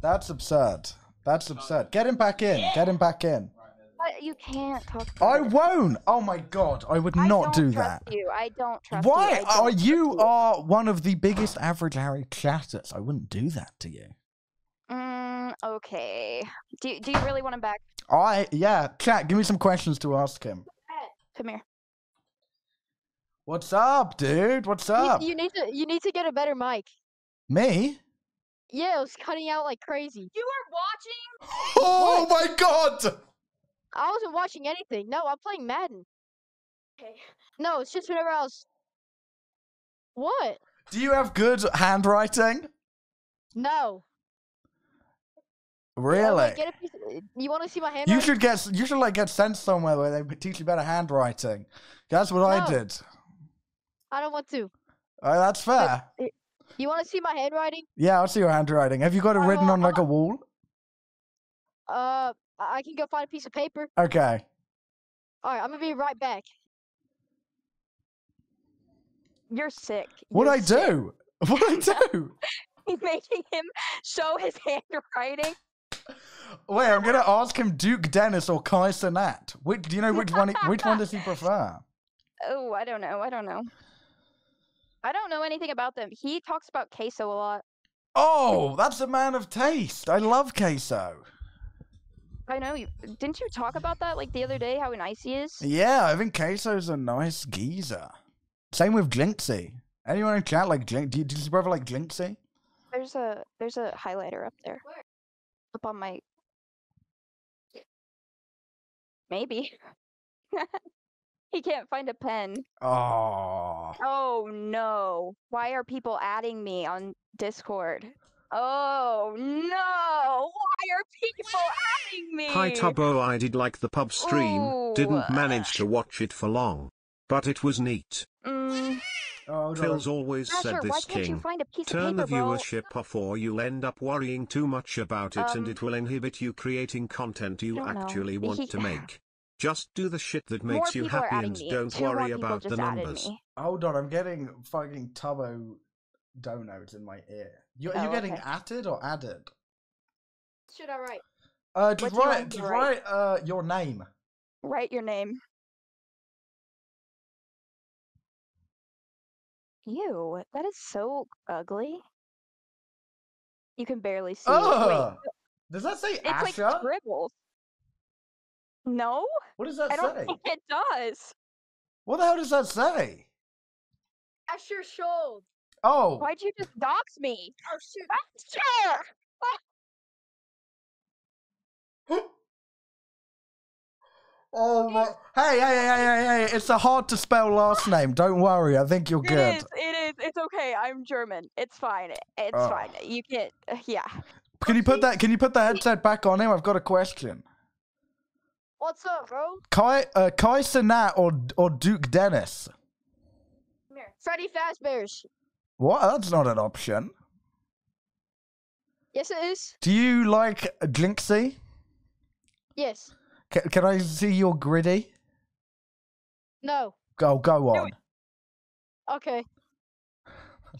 That's absurd. That's absurd. Get him back in. Yeah. Get him back in. But you can't talk. About I it. won't. Oh my god, I would I not do that. You. I don't trust Why? you. Why are you are one of the biggest average Harry chatters? I wouldn't do that to you. Mm, okay. Do Do you really want him back? I yeah. Chat. Give me some questions to ask him. Come here. What's up, dude? What's up? You, you need to you need to get a better mic. Me? Yeah, it was cutting out like crazy. You were watching? Oh what? My god! I wasn't watching anything. No, I'm playing Madden. Okay. No, it's just whenever I was. What? Do you have good handwriting? No. Really? Yeah, like, get a piece of... You want to see my handwriting? You should get. You should like get sent somewhere where they teach you better handwriting. That's what no. I did. I don't want to. Uh, that's fair. But, it, you want to see my handwriting? Yeah, I'll see your handwriting. Have you got it written on like a wall? Uh, I can go find a piece of paper. Okay. All right, I'm gonna be right back. You're sick. What I do? What I do? He's making him show his handwriting. Wait, I'm gonna ask him Duke Dennis or Kai Sinat. Which do you know which one? He, which one does he prefer? Oh, I don't know. I don't know. I don't know anything about them. He talks about queso a lot. Oh, that's a man of taste. I love queso. I know. You, didn't you talk about that like the other day, how nice he is? Yeah, I think queso's a nice geezer. Same with Glintsey. Anyone in chat like Glintsey? Do, do you brother like Glintsey? There's a, there's a highlighter up there. Where? Up on my... Maybe. He can't find a pen. Oh. Oh, no. Why are people adding me on Discord? Oh, no. Why are people adding me? Hi, Tubbo. I did like the pub stream. Ooh. Didn't manage to watch it for long. But it was neat. Mm. Oh, Phil's always Asher, said this, King. Turn paper, the viewership bro? off or you'll end up worrying too much about it um, and it will inhibit you creating content you actually know. want he... to make. Just do the shit that makes More you happy and me. don't Two worry about the numbers. Hold on, I'm getting fucking Tubbo donos in my ear. You, oh, are you okay. getting atted or added? Should I write? Uh, just what write, just write? write uh, your name. Write your name. Ew, that is so ugly. You can barely see. Oh, wait. Does that say it's Asher? It's like scribbles. No. What does that I say? I don't think it does. What the hell does that say? Asher Schold. Oh. Why'd you just dox me? Oh shoot! Asher. Oh my! Hey, hey, hey, hey, hey! It's a hard to spell last name. Don't worry. I think you're good. It is. It is. It's okay. I'm German. It's fine. It's oh. fine. You can. Uh, yeah. Can you put that? Can you put the headset back on him? I've got a question. What's up, bro? Kai, uh, Kai Sinat or or Duke Dennis? Come here, Freddy Fazbear's. What? That's not an option. Yes, it is. Do you like Glinksy? Yes. Can, can I see your gritty? No. Go, go on. Okay. I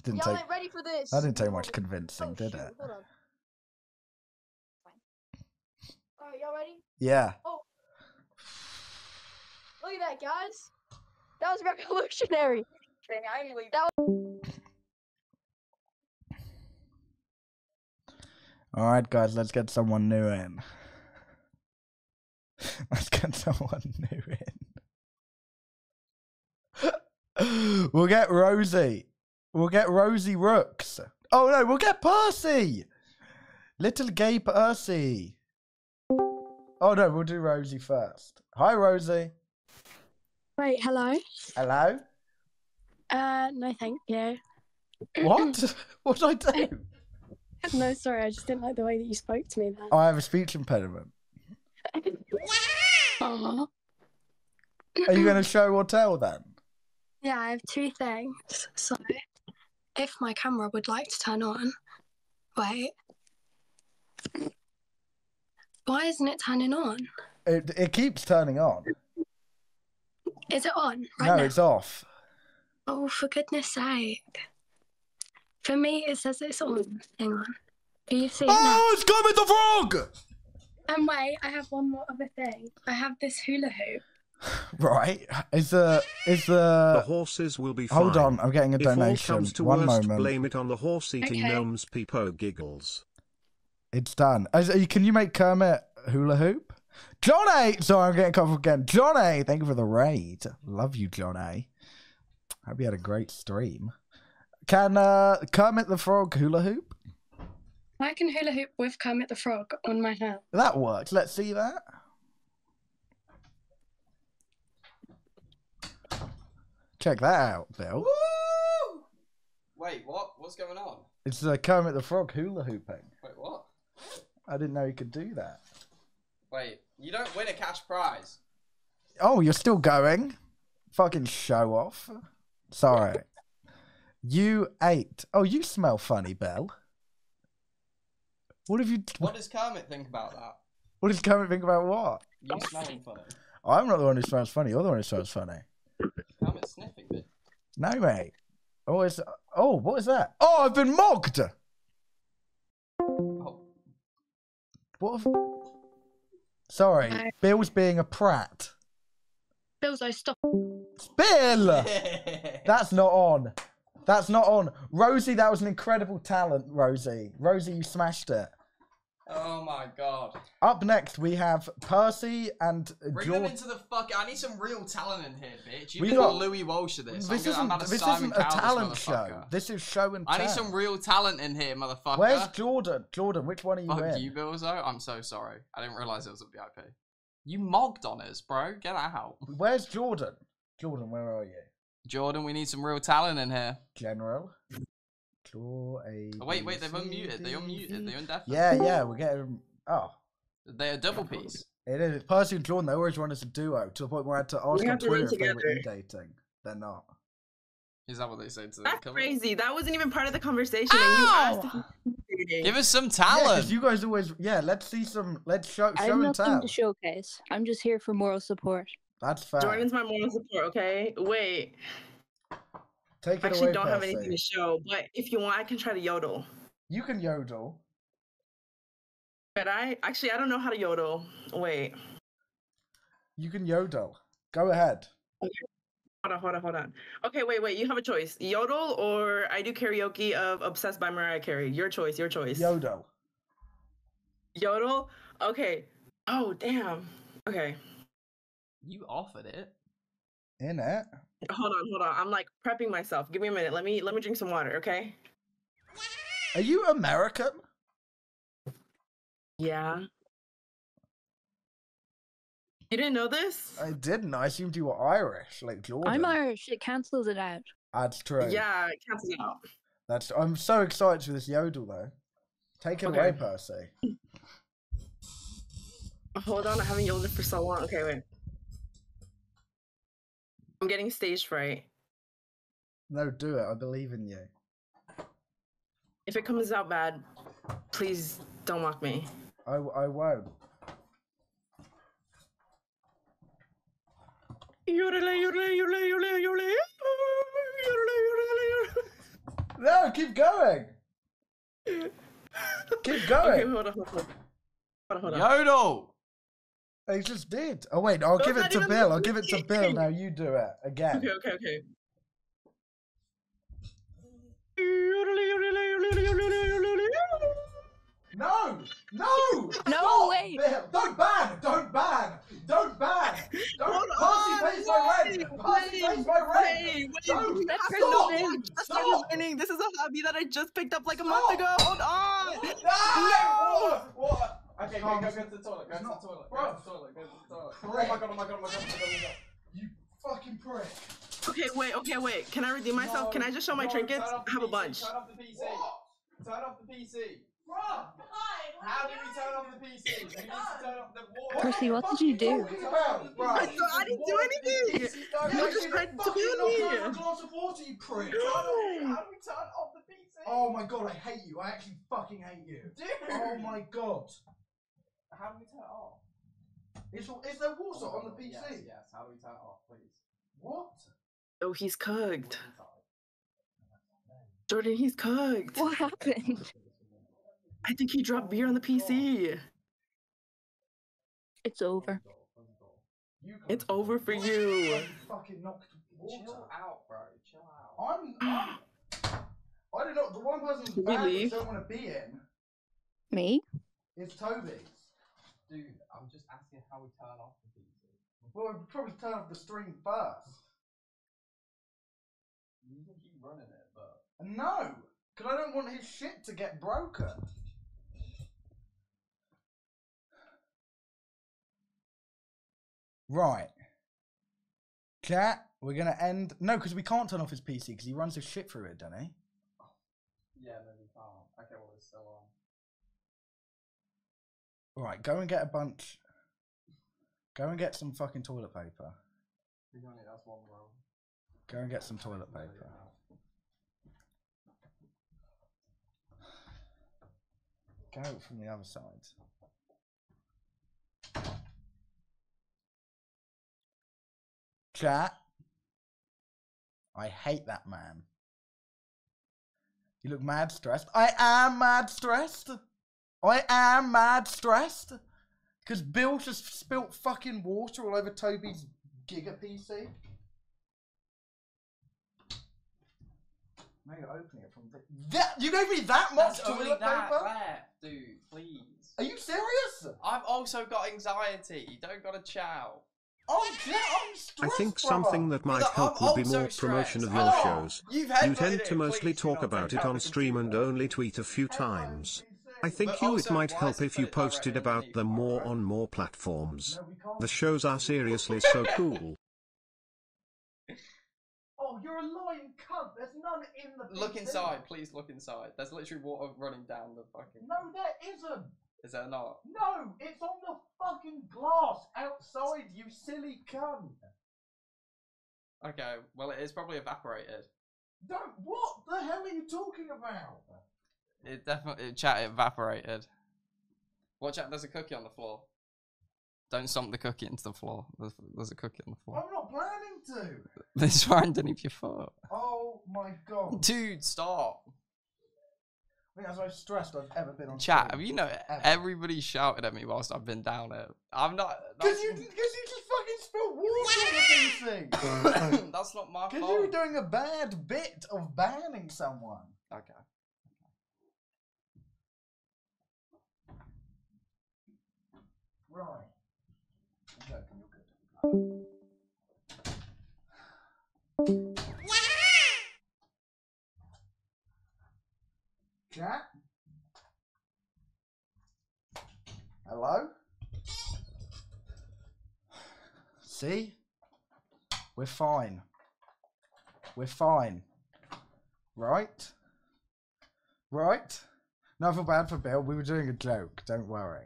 didn't Y'all ain't ready for this. That didn't take much convincing, oh, did shoot. it? Hold on. Alright, y'all ready? Yeah. Oh. Look at that, guys. That was revolutionary. That was... Alright, guys, let's get someone new in. Let's get someone new in. We'll get Rosie. We'll get Rosie Rooks. Oh no, we'll get Percy. Little gay Percy. Oh no, we'll do Rosie first. Hi, Rosie. Wait, hello. Hello. Uh, no, thank you. What? What did I do? No, sorry, I just didn't like the way that you spoke to me then. I have a speech impediment. Aww. Are you going to show or tell then? Yeah, I have two things. So, if my camera would like to turn on, wait. Why isn't it turning on? It it keeps turning on. Is it on? Right no, now? It's off. Oh, for goodness' sake! For me, it says it's on. Hang on. Can you see it now? Oh, it's Kermit the Frog! And wait, I have one more other thing. I have this hula hoop. Right. Is the is the the horses will be fine. Hold on, I'm getting a if donation. All comes to one worst, moment. Blame it on the horse eating okay. gnomes. Peepo giggles. It's done. Is, can you make Kermit hula hoop? John A. Sorry, I'm getting covered again. John A. Thank you for the raid. Love you, John A. Hope you had a great stream. Can uh, Kermit the Frog hula hoop? I can hula hoop with Kermit the Frog on my hand. That works. Let's see that. Check that out, Bill. Woo! Wait, what? What's going on? It's uh, Kermit the Frog hula hooping. Wait, what? I didn't know you could do that. Wait, you don't win a cash prize. Oh, you're still going? Fucking show off. Sorry. You ate. Oh, you smell funny, Bill. What have you? What does Kermit think about that? What does Kermit think about what? You smelling funny. I'm not the one who smells funny. You're the one who smells funny. Kermit's sniffing it. No, mate. Oh, it's. Oh, what is that? Oh, I've been mugged. Oh. What? Have... Sorry, no. Bill's being a prat. Billzo, stop. Bill. That's not on. That's not on. Rosie, that was an incredible talent, Rosie. Rosie, you smashed it. Oh, my God. Up next, we have Percy and Bring George. Them into the fuck. I need some real talent in here, bitch. You've got Louis Walsh of this. This I'm isn't, a, this isn't a talent show. This is show and tell. I need some real talent in here, motherfucker. Where's Jordan? Jordan, which one are you fuck in? Fuck you, Billzo. I'm so sorry. I didn't realise it was a V I P. You mogged on us, bro. Get out. Where's Jordan? Jordan, where are you? Jordan, we need some real talent in here. General. Claw, A, oh, wait, wait, they've unmuted. They unmuted. They undeafened. Yeah, yeah, we're getting... Oh. They're a double piece. It is. Percy and Jordan, they always want us a duo, to the point where I had to ask we on Twitter if they were e-dating. They're not. Is that what they say to That's crazy. That wasn't even part of the conversation. Ow! And you asked if... Give us some talent. Yeah, you guys always... Yeah, let's see some... Let's show, show and tell. I have nothing to showcase. I'm just here for moral support. That's fair. Jordan's my moral support, okay? Wait. Take it I actually away, don't Percy. Have anything to show, but if you want, I can try to yodel. You can yodel. But I actually, I don't know how to yodel. Wait. You can yodel. Go ahead. Okay. Hold on, hold on, hold on. Okay, wait, wait. You have a choice. Yodel or I do karaoke of Obsessed by Mariah Carey. Your choice, your choice. Yodel. Yodel? Okay. Oh, damn. Okay. You offered it. In it. Hold on, hold on. I'm like prepping myself. Give me a minute. Let me let me drink some water, okay? Are you American? Yeah. You didn't know this? I didn't. I assumed you were Irish, like Jordan. I'm Irish. It cancels it out. That's true. Yeah, it cancels it out. That's. I'm so excited for this yodel, though. Take it okay. away, Percy. Hold on. I haven't yodeled for so long. Okay, wait. I'm getting stage fright. No, do it. I believe in you. If it comes out bad, please don't mock me. I, I won't. No, keep going. Keep going. Okay, hold on, hold on. Hold on, hold on. Yodel! They just did. Oh wait, I'll no, give it to Bill. I'll give it to Bill. Now you do it again. Okay, okay, okay. No, no, no way! Don't ban! Don't ban! Don't ban! Don't Percy pays my rent. Percy pays my rent. Don't stop! Stop! This is a hobby that I just picked up like a month ago. Hold on! No! What? Okay, go, go, go to the toilet, go to the toilet, go to the toilet, go to the toilet. Oh my god, oh my god, oh my god, oh my god, oh my god. You fucking prick. Okay, wait, okay, wait. Can I redeem myself? No, Can I just show no, my trinkets? I have a bunch. Turn off the P C. What? Turn off the P C. Bro, how do we turn off the P C? We need to turn off the water. Percy, what did you do? I, I didn't do anything. You just tried to kill me. A glass of water, you prick. How do we turn off the P C? Oh my god, I hate you. I actually fucking hate you. Dude. Oh my god. How do we turn it off? Is, is there water oh, on the P C? Yes, yes, how do we turn it off, please? What? Oh, he's cooked. Jordan, he's cooked. What happened? I think he dropped beer on the P C. It's over. It's over for you. Fucking knocked water. Chill out, bro. Chill out. I'm. I'm I don't know. The one person I don't want to be in. Me? It's Toby. Dude, I'm just asking how we turn off the P C. Well, we'll probably turn off the stream first. You can keep running it, but... No! Because I don't want his shit to get broken. Right. Chat, we're going to end... No, because we can't turn off his P C because he runs his shit through it, doesn't he? Oh. Yeah, no, we can't. Okay, well, it's still on. Alright, go and get a bunch. Go and get some fucking toilet paper. You're gonna need that's one roll. Go and get some toilet paper. Go from the other side. Chat. I hate that man. You look mad stressed. I am mad stressed. I am mad stressed because Bill just spilt fucking water all over Toby's Giga P C. Now you're opening it from the... That, you gave me that much That's toilet that, paper? That, dude, please. Are you serious? I've also got anxiety. You don't gotta chow. Oh, yeah, I'm stressed, I think something brother. that might brother, help I'm would be more stressed. promotion of your oh, shows. You tend to mostly please, talk about it on stream and only tweet a few times. I think you it might help if you posted about them more on more platforms. The shows are seriously so cool. Oh, you're a lying cunt. There's none in the... Look inside. Please look inside. There's literally water running down the fucking... No, there isn't. Is there not? No, it's on the fucking glass outside, you silly cunt. Okay, well, it is probably evaporated. No, what the hell are you talking about? It definitely, chat, it evaporated. Watch out, there's a cookie on the floor. Don't stomp the cookie into the floor. There's, there's a cookie on the floor. I'm not planning to. It's right underneath your foot. Oh my god. Dude, stop. I think that's the most stressed I've ever been on. Chat, have you know, ever. everybody shouted at me whilst I've been down it. I'm not. Because you, you just fucking spilled water on the thing. That's not my fault. Because you were doing a bad bit of banning someone. Okay. Right. Okay, you're good. Yeah. Chat? Hello? See? We're fine. We're fine. Right? Right? Not feel bad for Bill. We were doing a joke. Don't worry.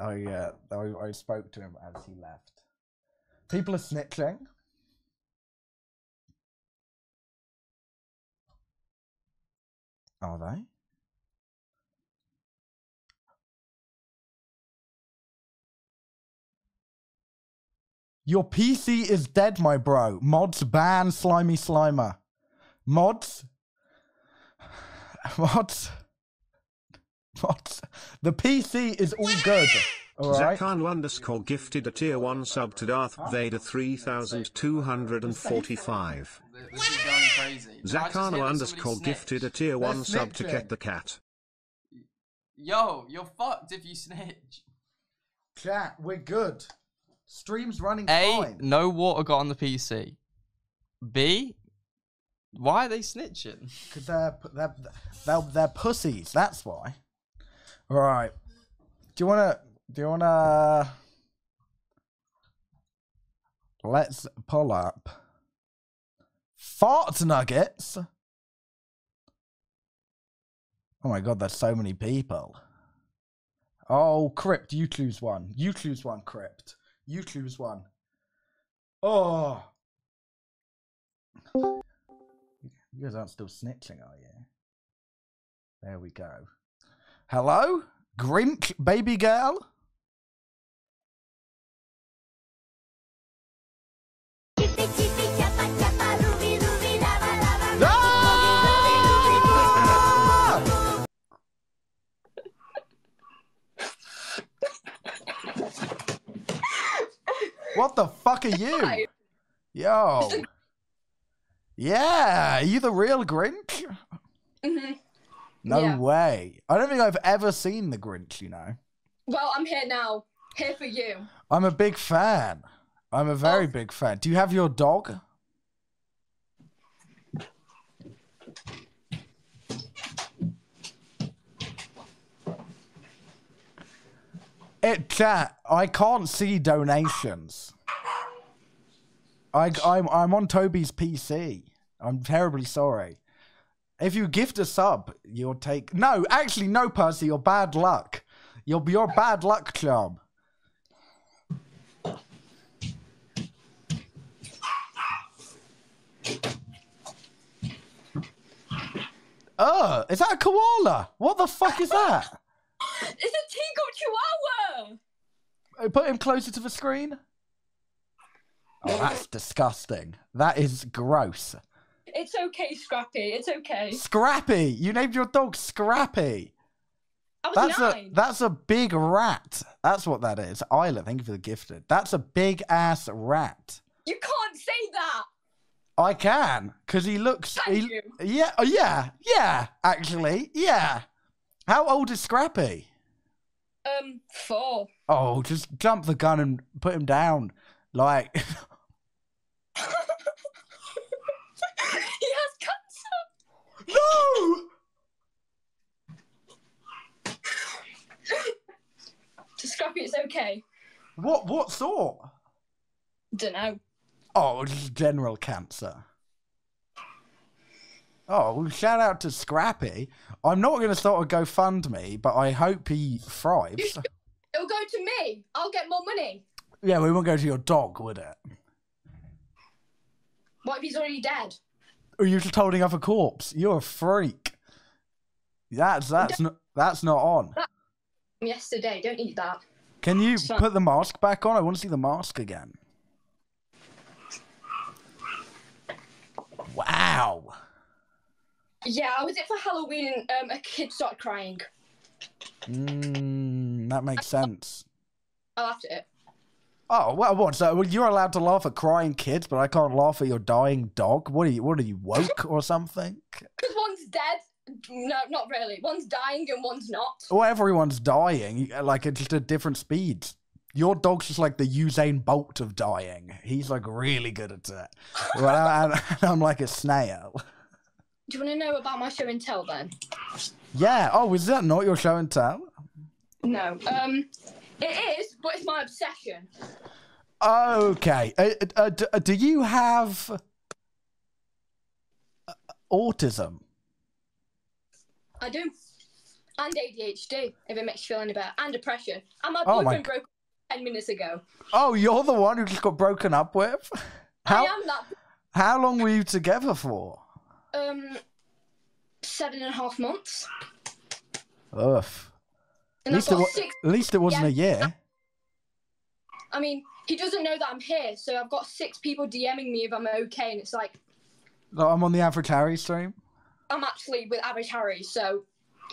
Oh yeah, I, I spoke to him as he left. People are snitching. Are they? Your P C is dead, my bro. Mods ban Slimy Slimer. Mods? Mods? What? The P C is all good. Alright. Zakan underscore gifted a tier one sub to Darth Vader three thousand two hundred forty-five. Zakan underscore gifted a tier one They're sub snitching. to Ket the Cat. Yo, you're fucked if you snitch. Chat, we're good. Stream's running A, fine. No water got on the P C. B, why are they snitching? Because they're, they're, they're, they're pussies, that's why. Right. Do you wanna do you wanna let's pull up Fart Nuggets? Oh my god, there's so many people. Oh Crypt, you choose one. You choose one, Crypt. You choose one. Oh, you guys aren't still snitching, are you? There we go. Hello? Grinch, baby girl? Ah! What the fuck are you? Yo. Yeah, are you the real Grinch? Mm-hmm. No yeah. way. I don't think I've ever seen the Grinch, you know. Well, I'm here now. Here for you. I'm a big fan. I'm a very oh. big fan. Do you have your dog? It chat. Uh, I can't see donations. I I'm I'm on Toby's P C. I'm terribly sorry. If you gift a sub, you'll take no. Actually, no, Percy. You're bad luck. You're your bad luck charm. Oh, is that a koala? What the fuck is that? It's a teagle chihuahua! Put him closer to the screen. Oh, that's disgusting. That is gross. It's okay, Scrappy. It's okay. Scrappy! You named your dog Scrappy. I was that's nine. A, that's a big rat. That's what that is. Isla, thank you for the gifted. That's a big-ass rat. You can't say that! I can, because he looks... Thank he, you. Yeah, yeah, yeah, actually, yeah. How old is Scrappy? Um, four. Oh, just jump the gun and put him down. Like... He has cancer! No! To Scrappy, it's okay. What, what sort? Dunno. Oh, just general cancer. Oh, shout out to Scrappy. I'm not going to start a GoFundMe, but I hope he thrives. It'll go to me. I'll get more money. Yeah, we won't go to your dog, would it? What if he's already dead? Or you're just holding up a corpse. You're a freak. That's that's not that's not on. That yesterday, don't eat that. Can you put the mask back on? I want to see the mask again. Wow. Yeah, I was it for Halloween and um, a kid started crying. Mm, that makes sense. I laughed at it. Oh, well, what? So you're allowed to laugh at crying kids, but I can't laugh at your dying dog? What are you, what are you, woke or something? Because one's dead. No, not really. One's dying and one's not. Well, everyone's dying, like, at just at different speeds. Your dog's just like the Usain Bolt of dying. He's like really good at it. Well, I, I, I'm like a snail. Do you want to know about my show and tell then? Yeah. Oh, is that not your show and tell? No. Um, it is, but it's my obsession. Okay. Uh, uh, do, uh, do you have autism? I do. And A D H D, if it makes you feel any better. And depression. And my boyfriend oh my... broke minutes ago. Oh, you're the one who just got broken up with? How, I am that. How long were you together for? Um, seven and a half months. Ugh. At least, it six, at least it wasn't yeah, a year. I mean, he doesn't know that I'm here, so I've got six people DMing me if I'm okay, and it's like... No, I'm on the AverageHarry stream? I'm actually with AverageHarry, so...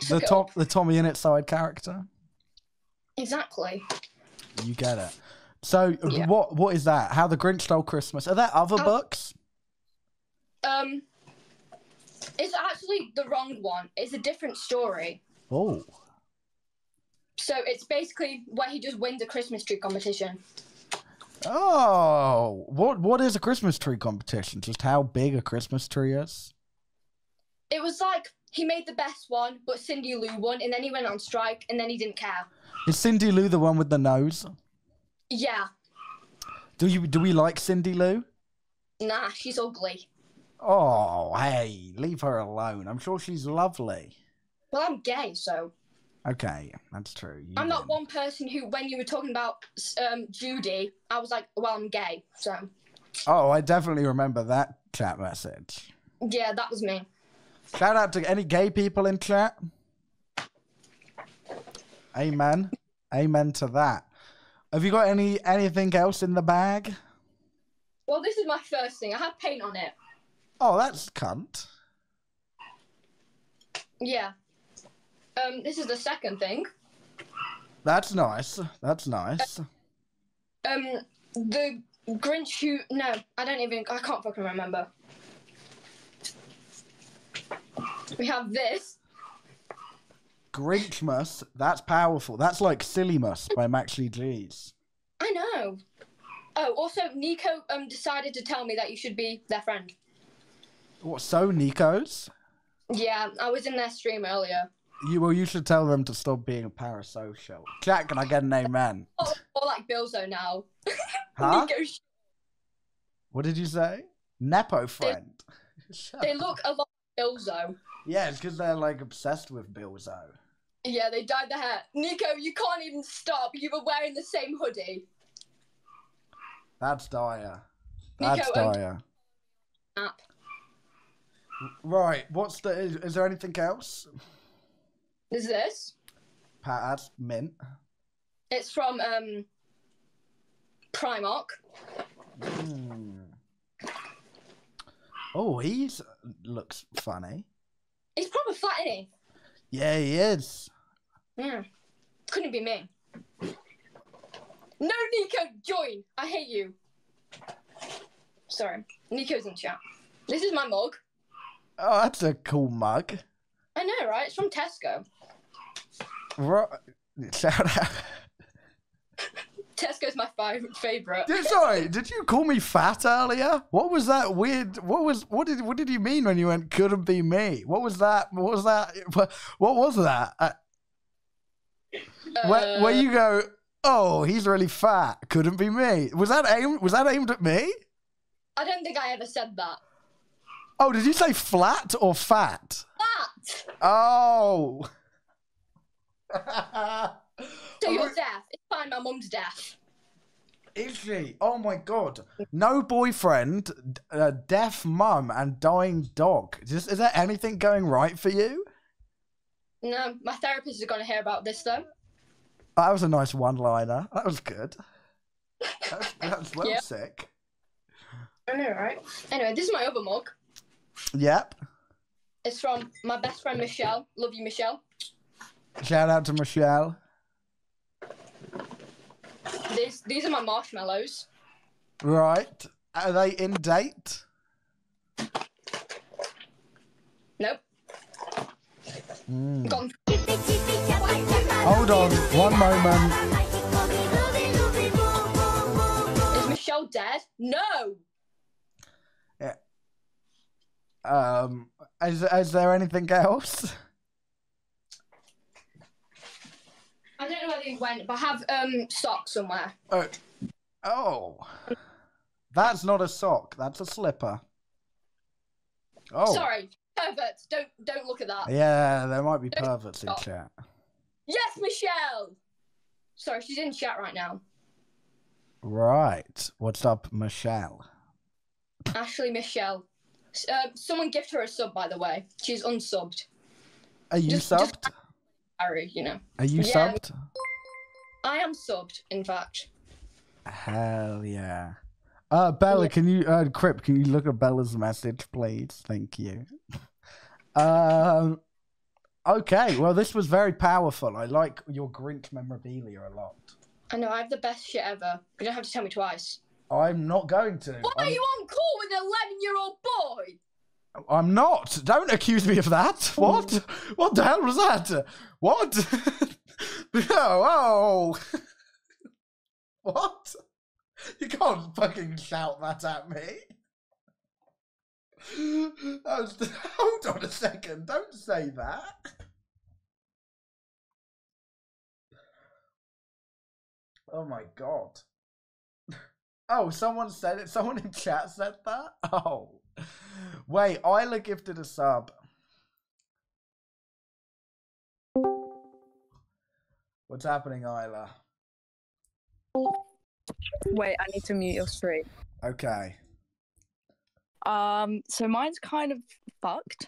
The, to the Tommy Innit side character? Exactly. You get it. So yeah. what what is that? How the Grinch Stole Christmas? Are there other uh, books? Um, it's actually the wrong one. It's a different story. Oh. So it's basically where he just wins a Christmas tree competition. Oh, what what is a Christmas tree competition? Just how big a Christmas tree is? It was like he made the best one, but Cindy Lou won, and then he went on strike, and then he didn't care. Is Cindy Lou the one with the nose? Yeah. Do you do we like Cindy Lou? Nah, she's ugly. Oh, hey, leave her alone. I'm sure she's lovely. Well, I'm gay, so. Okay, that's true. You I'm win. Not one person who, when you were talking about um, Judy, I was like, well, I'm gay, so. Oh, I definitely remember that chat message. Yeah, that was me. Shout out to any gay people in chat. Amen. Amen to that. Have you got any anything else in the bag? Well, this is my first thing. I have paint on it. Oh, that's cunt. Yeah. Um, this is the second thing. That's nice. That's nice. Um, the Grinch who... No, I don't even... I can't fucking remember. We have this. Grinchmas? That's powerful. That's like Sillymus by Max Lee Glees. I know. Oh, also, Nico um decided to tell me that you should be their friend. What, so Nico's? Yeah, I was in their stream earlier. You Well, you should tell them to stop being a parasocial. Jack, can I get an amen? Or, or like Billzo now. Huh? Nico's... What did you say? Nepo friend. They, they look a lot like Billzo. Yeah, it's because they're like obsessed with Billzo. Yeah, they dyed the hair. Nico, you can't even stop. You were wearing the same hoodie. That's dire. That's Nico, dire. Um, app. Right, what's the... Is, is there anything else? Is this? Pad, mint. It's from um, Primark. Mm. Oh, he looks funny. He's proper fat, isn't he? Yeah, he is. Yeah. Couldn't be me. No, Nico, join. I hate you. Sorry. Nico's in chat. This is my mug. Oh, that's a cool mug. I know, right? It's from Tesco. Right. Shout out. Tesco's my favourite. Sorry, did you call me fat earlier? What was that weird? What was what did what did you mean when you went couldn't be me? What was that? What was that? What was that? I, uh, where, where you go? Oh, he's really fat. Couldn't be me. Was that aimed? Was that aimed at me? I don't think I ever said that. Oh, did you say flat or fat? Fat. Oh. So you're deaf. It's fine, my mum's deaf. Is she? Oh my god. No boyfriend, uh, deaf mum and dying dog. Is, is there anything going right for you? No, my therapist is going to hear about this though. That was a nice one-liner. That was good. That was, that was well yep. sick. I know, right? Anyway, this is my other mug. Yep. It's from my best friend Michelle. Love you, Michelle. Shout out to Michelle. This, these are my marshmallows. Right. Are they in date? Nope. Mm. Gone. Hold on. One moment. Is Michelle dead? No. Yeah. Um. Is, is there anything else? I don't know where they went, but I have um socks somewhere. Oh. Oh. That's not a sock, that's a slipper. Oh. Sorry, perverts, don't don't look at that. Yeah, there might be don't perverts in chat. Yes, Michelle! Sorry, she's in chat right now. Right. What's up, Michelle? Ashley Michelle. Uh, someone gift her a sub, by the way. She's unsubbed. Are you just, subbed? Just... You know. Are you yeah. subbed? I am subbed, in fact. Hell yeah. Uh, Bella, yeah. can you, uh, Crip, can you look at Bella's message, please? Thank you. um, okay, well, this was very powerful. I like your Grinch memorabilia a lot. I know, I have the best shit ever. You don't have to tell me twice. I'm not going to. Why I'm... are you on call with an eleven-year-old boy? I'm not. Don't accuse me of that. What? What the hell was that? What? oh, oh. What? You can't fucking shout that at me. Was, hold on a second. Don't say that. Oh my god. Oh, someone said it. Someone in chat said that? Oh. Wait, Isla gifted a sub. What's happening, Isla? Wait, I need to mute your stream. Okay. Um, so mine's kind of fucked.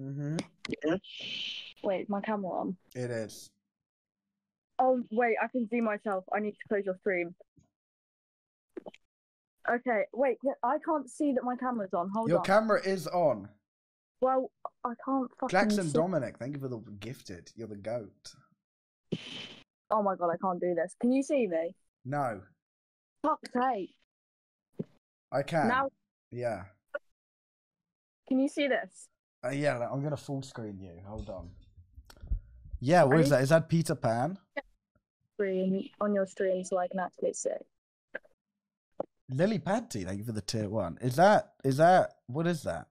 Mm-hmm. Wait, is my camera on? It is. Oh, wait, I can see myself. I need to close your stream. Okay, wait, I can't see that my camera's on. Hold Your on. Your camera is on. Well, I can't fucking Jackson see. Dominic, thank you for the gifted. You're the goat. Oh my god, I can't do this. Can you see me? No. Fuck's sake. I can. Now, yeah. Can you see this? Uh, yeah, I'm gonna full screen you. Hold on. Yeah, what Are is you... that? Is that Peter Pan? Screen on your stream so I can actually see. Lily Panty, thank you for the tier one. Is that? Is that? What is that?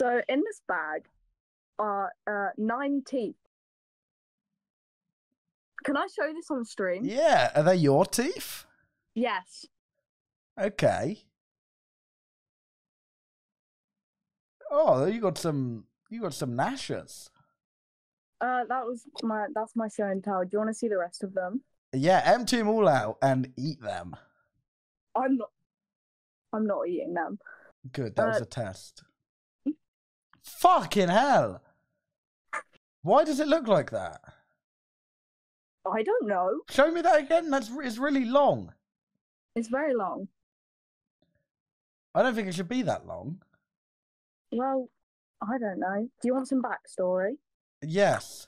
So in this bag are uh, nine teeth. Can I show this on stream? Yeah. Are they your teeth? Yes. Okay. Oh, you got some. You got some gnashers. Uh, that was my. That's my show and tell. Do you want to see the rest of them? Yeah, empty them all out and eat them. I'm not. I'm not eating them. Good. That uh, was a test. Fucking hell! Why does it look like that? I don't know. Show me that again. That's it's really long. It's very long. I don't think it should be that long. Well, I don't know. Do you want some backstory? Yes.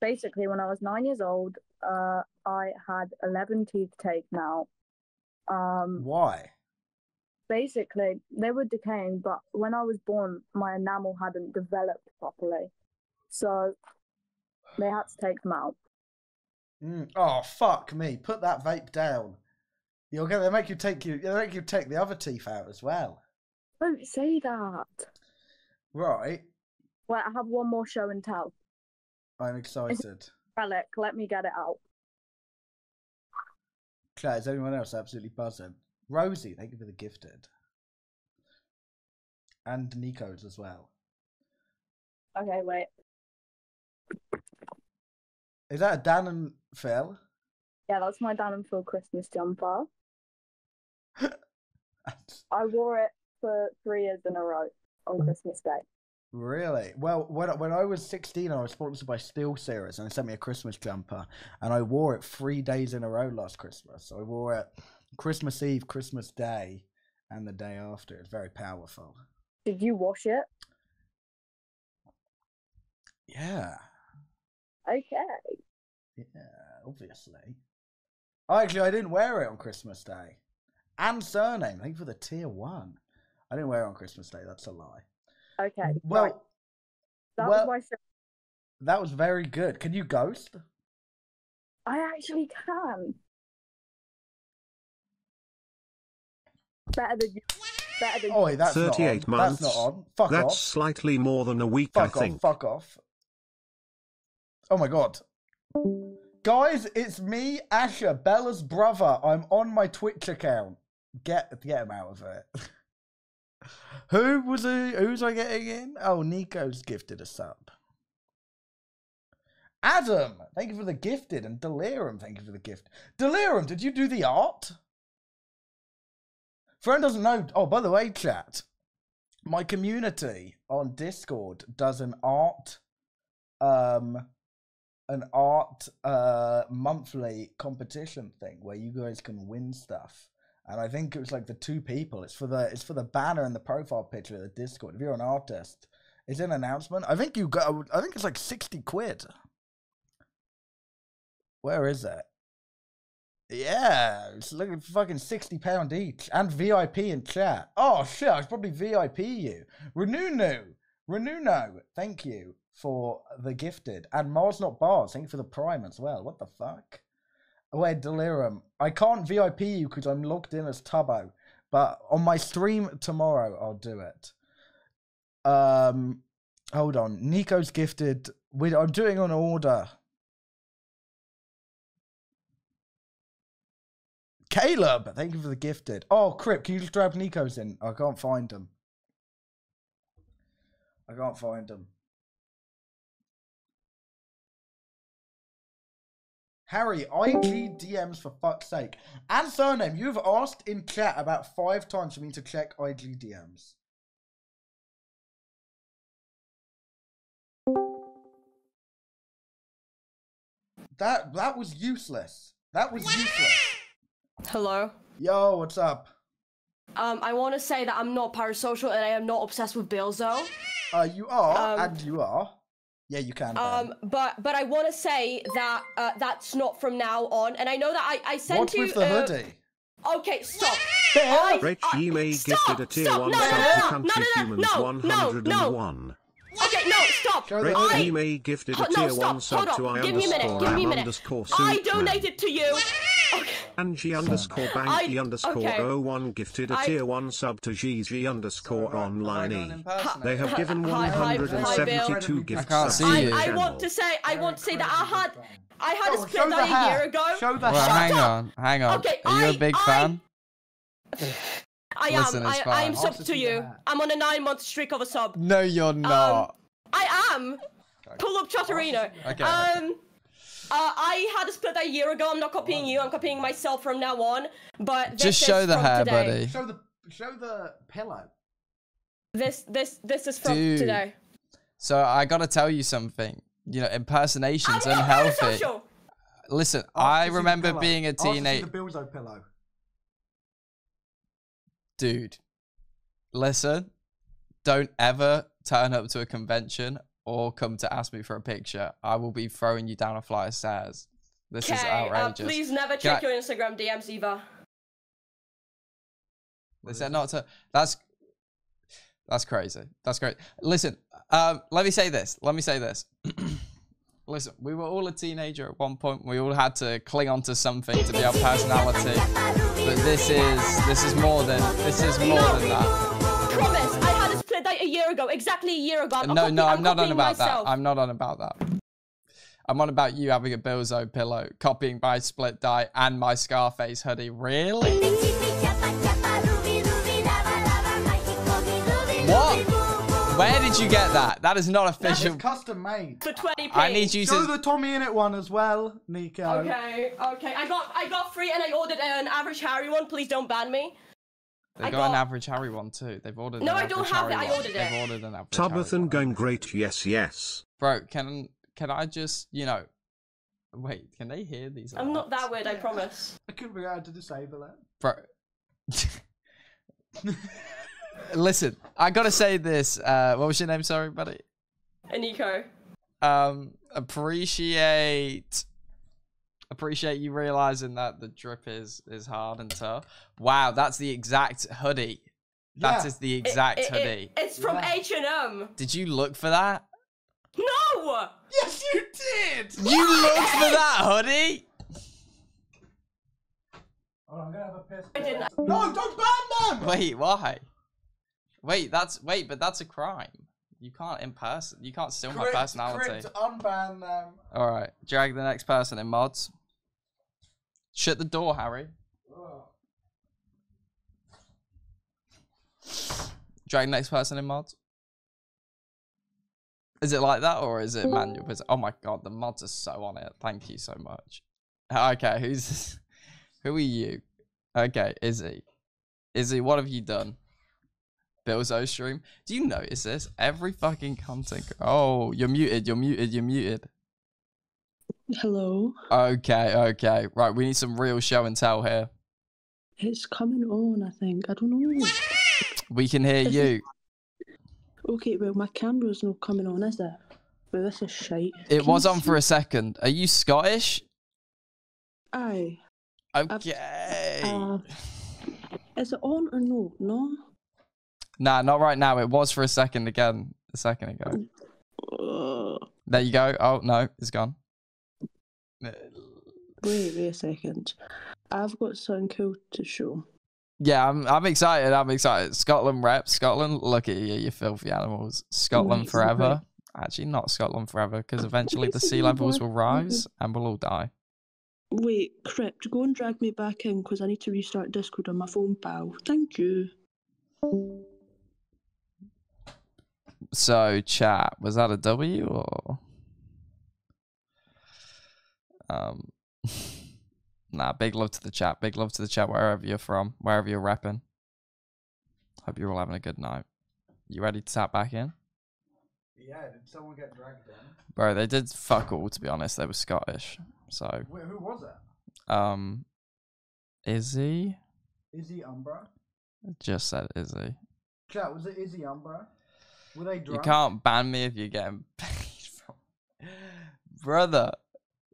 Basically, when I was nine years old, uh, I had eleven teeth taken out. Um, Why? Basically, they were decaying, but when I was born, my enamel hadn't developed properly. So, they had to take them out. Mm. Oh, fuck me. Put that vape down. You'll get, they make you take you, they make you take the other teeth out as well. Don't say that. Right. Well, I have one more show and tell. I'm excited. Relic, let me get it out. Claire, is anyone else absolutely buzzing? Rosie, thank you for the gifted. And Nico's as well. Okay, wait. Is that a Dan and Phil? Yeah, that's my Dan and Phil Christmas jumper. I wore it for three years in a row on Christmas Day. Really? Well, when when I was sixteen, I was sponsored by SteelSeries, and they sent me a Christmas jumper, and I wore it three days in a row last Christmas. So I wore it Christmas Eve, Christmas Day, and the day after. It's very powerful. Did you wash it? Yeah. Okay. Yeah, obviously. Oh, actually, I didn't wear it on Christmas Day. And surname. Thank you for the tier one. I didn't wear it on Christmas Day. That's a lie. Okay. Well, right. that well, was my show. That was very good. Can you ghost? I actually can. Better than you. Better than you. Oi, that's thirty-eight not on. Months. That's not on. Fuck that's off. That's slightly more than a week, fuck I off, think. Fuck off. Oh my god. Guys, it's me, Asher, Bella's brother. I'm on my Twitch account. Get get him out of it. Who was who? Who's I getting in? Oh, Nico's gifted a sub. Adam, thank you for the gifted, and Delirium, thank you for the gift. Delirium, did you do the art? Friend doesn't know. Oh, by the way, chat, my community on Discord does an art, um, an art uh monthly competition thing where you guys can win stuff. And I think it was like the two people. It's for the it's for the banner and the profile picture of the Discord. If you're an artist, it's an announcement. I think you got. I think it's like sixty quid. Where is it? Yeah, it's looking fucking sixty pound each and V I P in chat. Oh shit, I should probably V I P you. Renunu, Renuno, thank you for the gifted, and Mars Not Bars, thank you for the prime as well. What the fuck? Wait, Delirium, I can't V I P you because I'm logged in as Tubbo, but on my stream tomorrow I'll do it. Um, hold on, Nico's gifted. We I'm doing an order. Caleb, thank you for the gifted. Oh crip, can you just grab Nico's in? I can't find him. I can't find him. Harry, I G D Ms for fuck's sake. And surname, you've asked in chat about five times for me to check I G D Ms. That that was useless. That was useless. Hello. Yo, what's up? Um, I want to say that I'm not parasocial and I am not obsessed with Billzo. Uh, you are, um, and you are. Yeah, you can. Um, Ben. but but I want to say that uh, that's not from now on, and I know that I I sent What's you. What's with the uh, hoodie? Okay, stop. I, I, I, may stop, a tier stop, one no, no, no, no, no, no, no, no. Okay, no, stop. I, may gifted a tier no, one sub to I give me a minute, give me a minute. I donated to you. Okay. Angie underscore Banky underscore O one gifted a tier one sub to Gigi underscore online E. They have given one hundred seventy-two gift subs. I, I want to say, I want to say that I had, I had a split that a year ago. Show the well, hang on, hang on. Okay, Are you I, a big I, fan? I Listen, am. I, I am sub to you. That. I'm on a nine-month streak of a sub. No, you're not. Um, I am. Pull up Chatterino. Okay. Um, uh, I had a split that a year ago. I'm not copying oh. you. I'm copying myself from now on. But just show the hair, today. buddy. Show the show the pillow. This this this is from Dude. today. So I gotta tell you something. You know, impersonation's I'm unhealthy. Listen, oh, I remember being a teenager. The Billzo pillow. Dude, listen, don't ever turn up to a convention or come to ask me for a picture. I will be throwing you down a flight of stairs. This is outrageous. Uh, please never check your Instagram D Ms either. Is that not to, that's that's crazy. That's great. Listen, um, let me say this. Let me say this. Listen, we were all a teenager at one point. We all had to cling on to something to be our personality. But this is this is more than this is more no, than that. Promise, I had a split date a year ago, exactly a year ago. I'm no, no, I'm, I'm not on about myself. that. I'm not on about that. I'm on about you having a Billzo pillow, copying my split dye and my Scarface hoodie. Really? What? Where did you get that? That is not official. It's custom made. For twenty p. I need you to show the Tommy in it one as well, Nico. Okay, okay. I got, I got free, and I ordered an AverageHarry one. Please don't ban me. They got, got an AverageHarry one too. They've ordered. No, an I don't have it. I ordered it. They've ordered an AverageHarry. Tubberton going great. Yes, yes. Bro, can can I just you know? Wait, can they hear these? I'm not that weird. I promise. I couldn't be allowed to disable it. Bro. Listen, I gotta say this. Uh, what was your name? Sorry, buddy. Aniko. Um, appreciate, appreciate you realizing that the drip is is hard and tough. Wow, that's the exact hoodie. Yeah. That is the exact it, it, hoodie. It, it's from H and M. Did you look for that? No. Yes, you did. You what? looked for that hoodie. Oh, I'm gonna have a piss. I didn't. No, don't ban them. Wait, why? Wait, that's wait, but that's a crime. You can't impersonate. You can't steal my personality. Crypt, unban them. All right, drag the next person in mods. Shut the door, Harry. Oh. Drag the next person in mods. Is it like that or is it manual? Oh my god, the mods are so on it. Thank you so much. Okay, who's who are you? Okay, Izzy. Izzy, what have you done? Billzo stream. Do you notice this? Every fucking content. Oh, you're muted. You're muted. You're muted. Hello. Okay. Okay. Right. We need some real show and tell here. It's coming on. I think. I don't know. We can hear you. Okay. Well, my camera's not coming on, is it? Well, this is shite. It can was on see? for a second. Are you Scottish? Aye. Okay. Uh, is it on or no? No. Nah, not right now. It was for a second again. A second ago. Uh, there you go. Oh, no. It's gone. Wait, wait a second. I've got something cool to show. Yeah, I'm I'm excited. I'm excited. Scotland reps. Scotland, look at you, you filthy animals. Scotland Amazing. forever. Actually, not Scotland forever, because eventually the sea levels will rise and we'll all die. Wait, Crypt, go and drag me back in, because I need to restart Discord on my phone, pal. Thank you. So chat, was that a W or um nah, big love to the chat, big love to the chat wherever you're from, wherever you're repping. Hope you're all having a good night. You ready to tap back in? Yeah, did someone get dragged in? Bro, they did fuck all to be honest, they were Scottish. So wait, who was it? Um Izzy? Izzy Umbra? Just said Izzy. Chat, was it Izzy Umbra? Were they drunk? You can't ban me if you're getting paid from... Brother,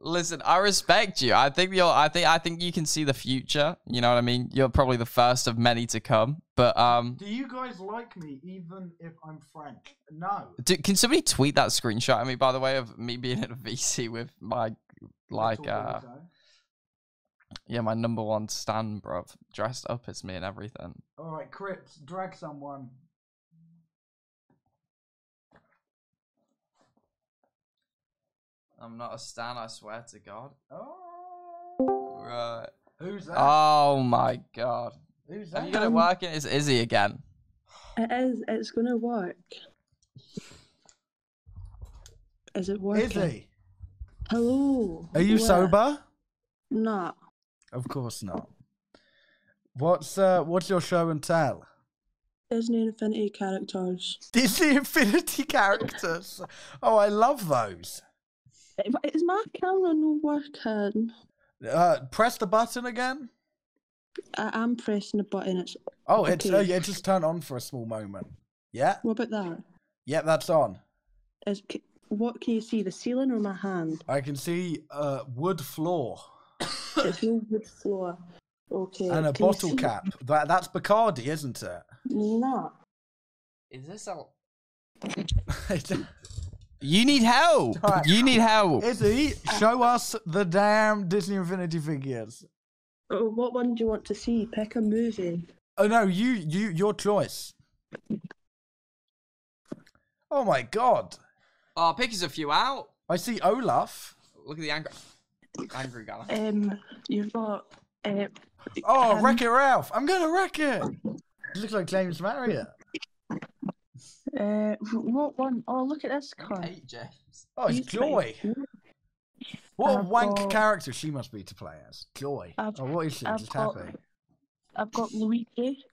Listen, I respect you. I think you're. I think. I think you can see the future. You know what I mean. You're probably the first of many to come. But um. Do you guys like me, even if I'm French? No. Do, can somebody tweet that screenshot at me, by the way, of me being at a V C with my like uh. Yeah, my number one stan, bruv. Dressed up as me and everything. All right, Crips, drag someone. I'm not a stan, I swear to God. Oh. Right. Who's that? Oh, my God. Who's that? Are you going to um, work it? It's Izzy again. It is. It's going to work. Is it working? Izzy. Hello. Are you Where? sober? Not. Of course not. What's uh, what's your show and tell? Disney Infinity Characters. Disney Infinity Characters? Oh, I love those. Is my camera not working? Uh, press the button again? I am pressing the button. It's oh, okay. it's, uh, yeah, it just turned on for a small moment. Yeah? What about that? Yeah, that's on. Is, what can you see, the ceiling or my hand? I can see uh, wood floor. It's no wood floor. Okay. And a can bottle cap. That that's Bacardi, isn't it? No. Is this a? You need help. Right. You need help. Izzy, show us the damn Disney Infinity figures. Oh, what one do you want to see? Pick a movie. Oh no, you you your choice. Oh my God. Oh, pick us a few out. I see Olaf. Look at the angry. Angry guy. Um, you've got. Uh, oh, um, Wreck It Ralph! I'm gonna wreck it. You look like James Marriott. Uh, what one? Oh, look at this card. Hey, James. Oh, it's He's Joy. What I've a wank got... character she must be to play as. Joy. I've, oh, what is she? I've Just got, happy. I've got Luigi.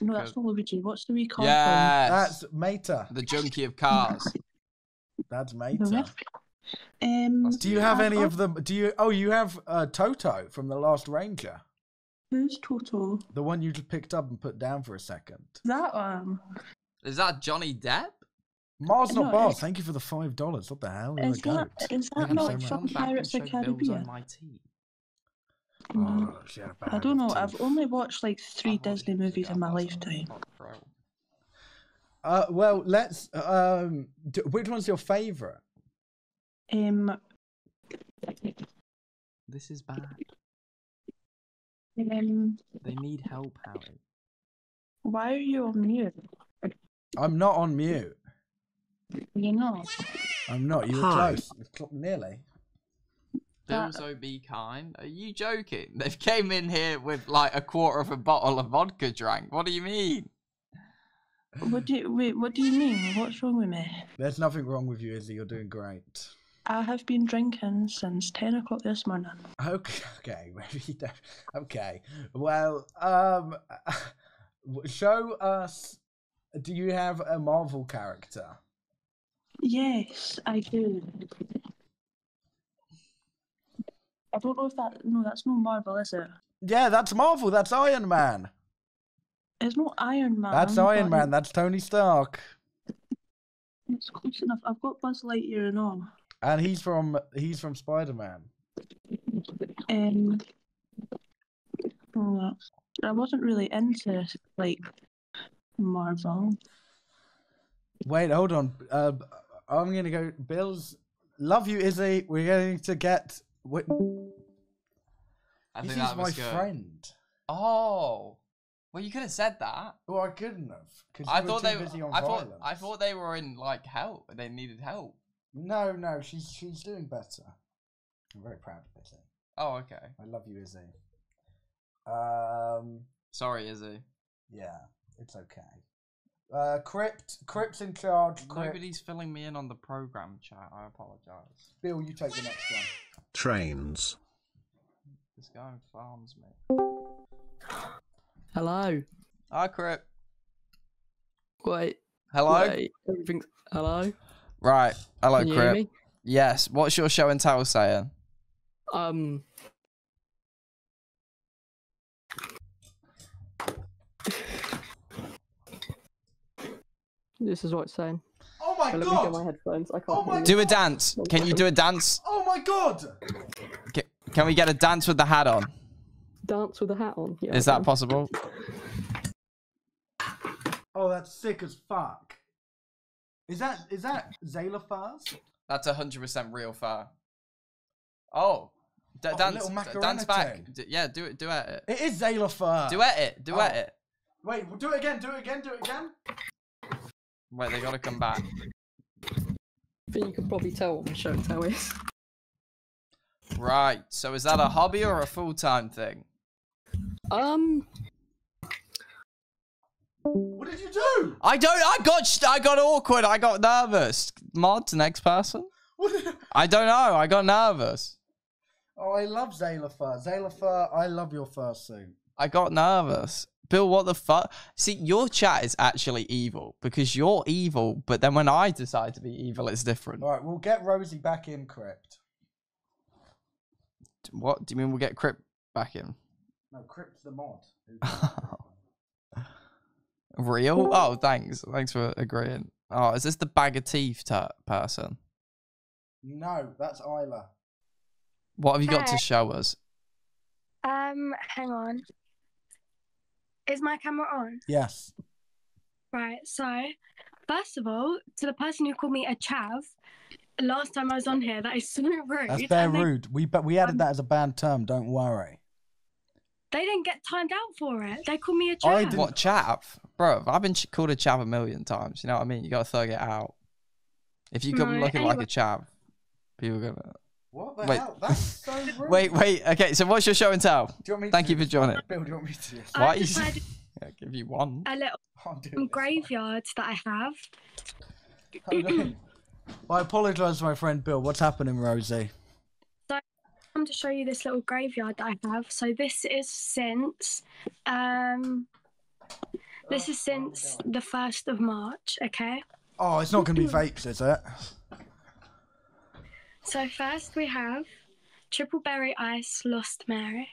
No, that's not Luigi. What's the wee car? Yeah, that's Mater. The junkie of cars. That's Mater. No, Um, do you have I've any got... of them? Do you? Oh, you have uh, Toto from The Last Ranger. Who's Toto? The one you just picked up and put down for a second. That one. Is that Johnny Depp? Mars not no, Bars. It's... Thank you for the five dollars. What the hell? Is that, is that not so from Pirates of the Caribbean? Mm. Oh, I don't know. I've only watched like three I'm Disney movies in my lifetime. Uh, well, let's. Um, do, which one's your favorite? Um, this is bad. Um, they need help, Harry. Why are you on mute? I'm not on mute. You're not. I'm not. You were close. Nearly. Billzo, be kind. Are you joking? They've came in here with like a quarter of a bottle of vodka drank. What do you mean? What do you, wait, what do you mean? What's wrong with me? There's nothing wrong with you, Izzy. You're doing great. I have been drinking since ten o'clock this morning. Okay, okay, maybe. Okay, well, um, show us. Do you have a Marvel character? Yes, I do. I don't know if that. No, that's not Marvel, is it? Yeah, that's Marvel. That's Iron Man. It's not Iron Man. That's Iron Man. That's Tony Stark. It's close enough. I've got Buzz Lightyear and all. And he's from he's from Spider-Man. Um, I wasn't really into like Marvel. Wait, hold on. Uh, I'm gonna go. Bill's love you, Izzy. We're going to get. I think that was good. This is my friend. Oh. Well, you could have said that. Well, I couldn't have. Cause I thought they. Busy on I violence. thought. I thought they were in like help. They needed help. No, no, she's she's doing better. I'm very proud of Izzy. Oh, okay. I love you, Izzy. Um, sorry, Izzy. Yeah, it's okay. Uh, Crypt, Crypt's in charge. Crypt. Nobody's filling me in on the program chat. I apologise. Bill, you take the next one. Trains. This guy farms me. Hello. Hi, Crip. Wait. Hello. Wait, everything's... Hello. Right. Hello, Can you Crip. Hear me? Yes. What's your show and tell saying? Um. This is what it's saying. Oh my so God! Let me get my headphones. I can't. Oh my God. Do a dance. Can you do a dance? Oh my God! Can we get a dance with the hat on? Dance with the hat on? Yeah. Is that possible? Oh, that's sick as fuck. Is that is that Zayla furs? That's a hundred percent real fur. Oh, d oh dance, dance back. D yeah, do it, duet it. It is Zayla fur. Duet it, duet oh. it. Wait, we'll do it again, do it again, do it again. Wait, they gotta come back. I think you can probably tell what my show and tell is. Right. So, is that a hobby or a full-time thing? Um. What did you do? I don't. I got. I got awkward. I got nervous. Mod, next person. What? I don't know. I got nervous. Oh, I love Zayla fur. Zayla fur. I love your fursuit. I got nervous. Bill, what the fuck? See, your chat is actually evil because you're evil. But then when I decide to be evil, it's different. All right, we'll get Rosie back in crypt. What do you mean? We'll get Crypt back in? No, Crypt's the mod. Real? Oh, thanks. Thanks for agreeing. Oh, is this the bag of teeth person? No, that's Isla. What have you got hey. to show us? Um, hang on. Is my camera on? Yes. Right, so, first of all, to the person who called me a chav, last time I was on here, that is so rude. That's very rude. They, we but we added um, that as a banned term, don't worry. They didn't get timed out for it. They called me a chav. I didn't. What, chav? Bro, I've been called a chav a million times. You know what I mean? You got to thug it out. If you come no, looking anyway. like a chav, people are going to... What the wait. hell? That's so rude. Wait, wait. Okay, so what's your show and tell? Do you want me Thank to you for joining. Bill, do you want me to do this? Why is... I'll give you one. A little graveyard that I have. Well, I apologise to my friend Bill. What's happening, Rosie? So, I come to show you this little graveyard that I have. So this is since, um, this is since the first of March. Okay. Oh, it's not going to be vapes, is it? So first we have triple berry ice, Lost Mary.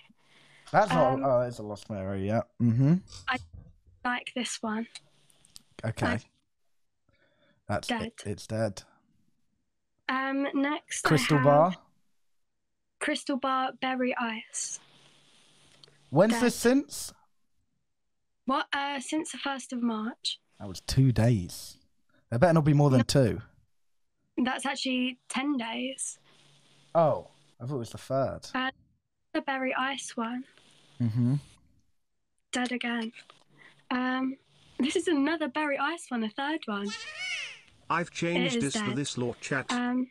That's um, all. Oh, it's a Lost Mary. Yeah. Mhm. I like this one. Okay. I That's dead. It, it's dead. Um, next Crystal I have Bar. Crystal Bar Berry Ice. When's dead. this since? What? Uh, since the first of March. That was two days. There better not be more than no. two. That's actually ten days. Oh, I thought it was the third. Uh, the Berry Ice one. Mhm. Dead again. Um, this is another Berry Ice one, a third one. I've changed this dead. for this lot chat. Um,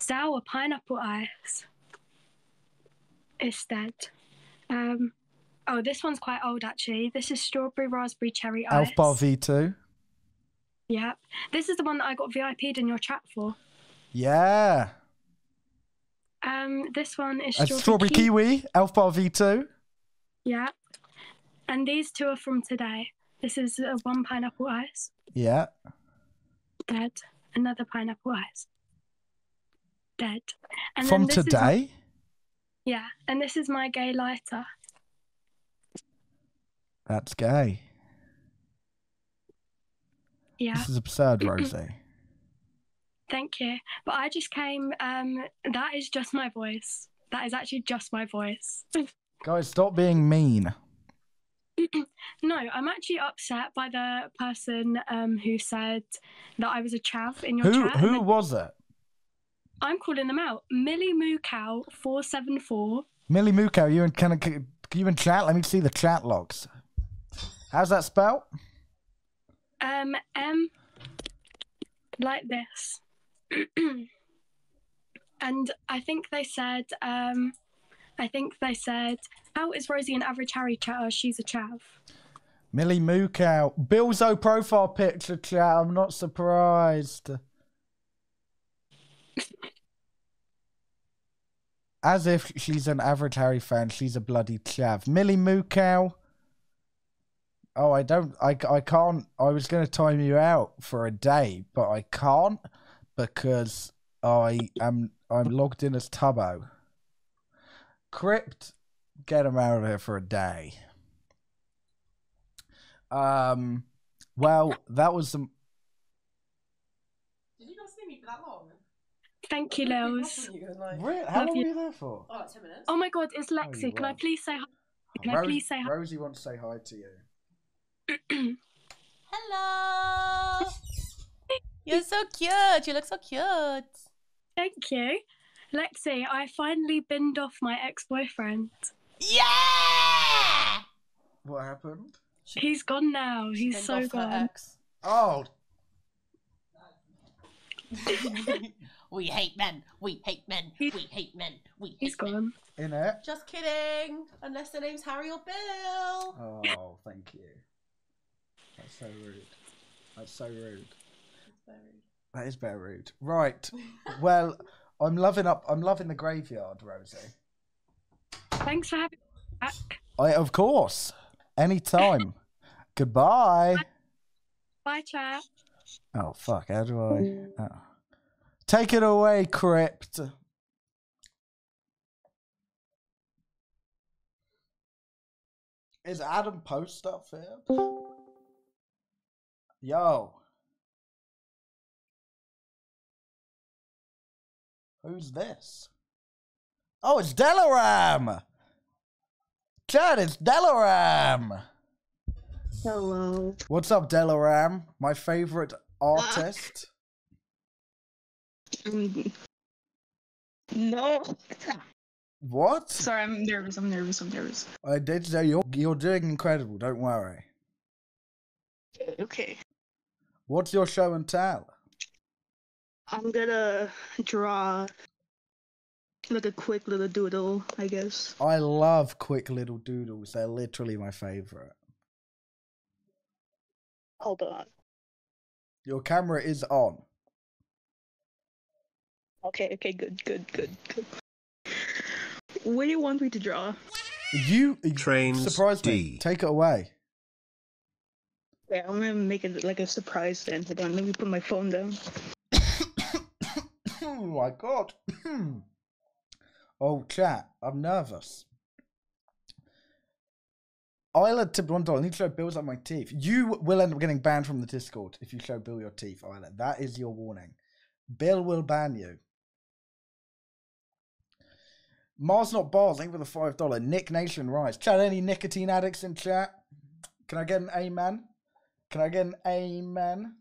sour pineapple ice. It's dead. Um, oh, this one's quite old actually. This is strawberry raspberry cherry ice. Elf bar V two. Yep. This is the one that I got V I P'd in your chat for. Yeah. Um, this one is strawberry, strawberry kiwi. kiwi. Elf bar V two. Yeah. And these two are from today. This is uh, one pineapple ice. Yeah. Dead. Another pineapple ice. Dead. And From then this today? Is... Yeah. And this is my gay lighter. That's gay. Yeah. This is absurd, Rosie. Thank you. But I just came... Um, that is just my voice. That is actually just my voice. Guys, stop being mean. No, I'm actually upset by the person um, who said that I was a chav in your who, chat. Who was it? I'm calling them out. Millie Moo Cow four seven four. Millie Moo Cow, you in can I, can you in chat? Let me see the chat logs. How's that spelled? Um, M like this. And I think they said. Um, I think they said, how is Rosie an average Harry chatter? She's a chav. Millie Moo Cow. Billzo profile picture chat. I'm not surprised. As if she's an average Harry fan, she's a bloody chav. Millie Moo Cow. Oh, I don't, I, I can't, I was going to time you out for a day, but I can't because I am, I'm logged in as Tubbo. Crypt, get him out of here for a day. Um, well, that was some. Did you not see me for that long? Thank you, Lels. Really? How Love long you. were you there for? Oh, like ten minutes. Oh my God, it's Lexie. Oh, Can I please say hi? Can Rose, I please say hi? Rosie wants to say hi to you. Hello. You're so cute. You look so cute. Thank you. Lexie, I finally binned off my ex-boyfriend. Yeah! What happened? He's gone now. He's so gone. Oh. We hate men. We hate men. We hate men. We hate He's men. gone. In it. Just kidding. Unless their name's Harry or Bill. Oh, thank you. That's so rude. That's so rude. That's very rude. That is very rude. Right. Well, I'm loving up. I'm loving the graveyard, Rosie. Thanks for having me back. I, of course. Anytime. Goodbye. Bye, chat. Oh fuck! How do I? Oh. Take it away, Crypt. Is Adam Post up here? Yo. Who's this? Oh, it's Delaram. Chad, it's Delaram. Hello. What's up, Delaram? My favorite artist. Um, no. What? Sorry, I'm nervous. I'm nervous. I'm nervous. I did say you're you're doing incredible. Don't worry. Okay. What's your show and tell? I'm gonna draw like a quick little doodle, I guess. I love quick little doodles. They're literally my favorite. Hold on. Your camera is on. Okay, okay, good, good, good, good. What do you want me to draw? You Trains surprised D. me. Take it away. Yeah, I'm gonna make it like a surprise then. Hold on, let me put my phone down. Oh my God. Oh, chat, I'm nervous. Isla tipped one dollar. I need to show Bill's on my teeth. You will end up getting banned from the Discord if you show Bill your teeth, Isla. That is your warning. Bill will ban you. Mars Not Bars, thank you for the five dollar. Nick Nation Rise. Chat, any nicotine addicts in chat? Can I get an amen? Can I get an amen?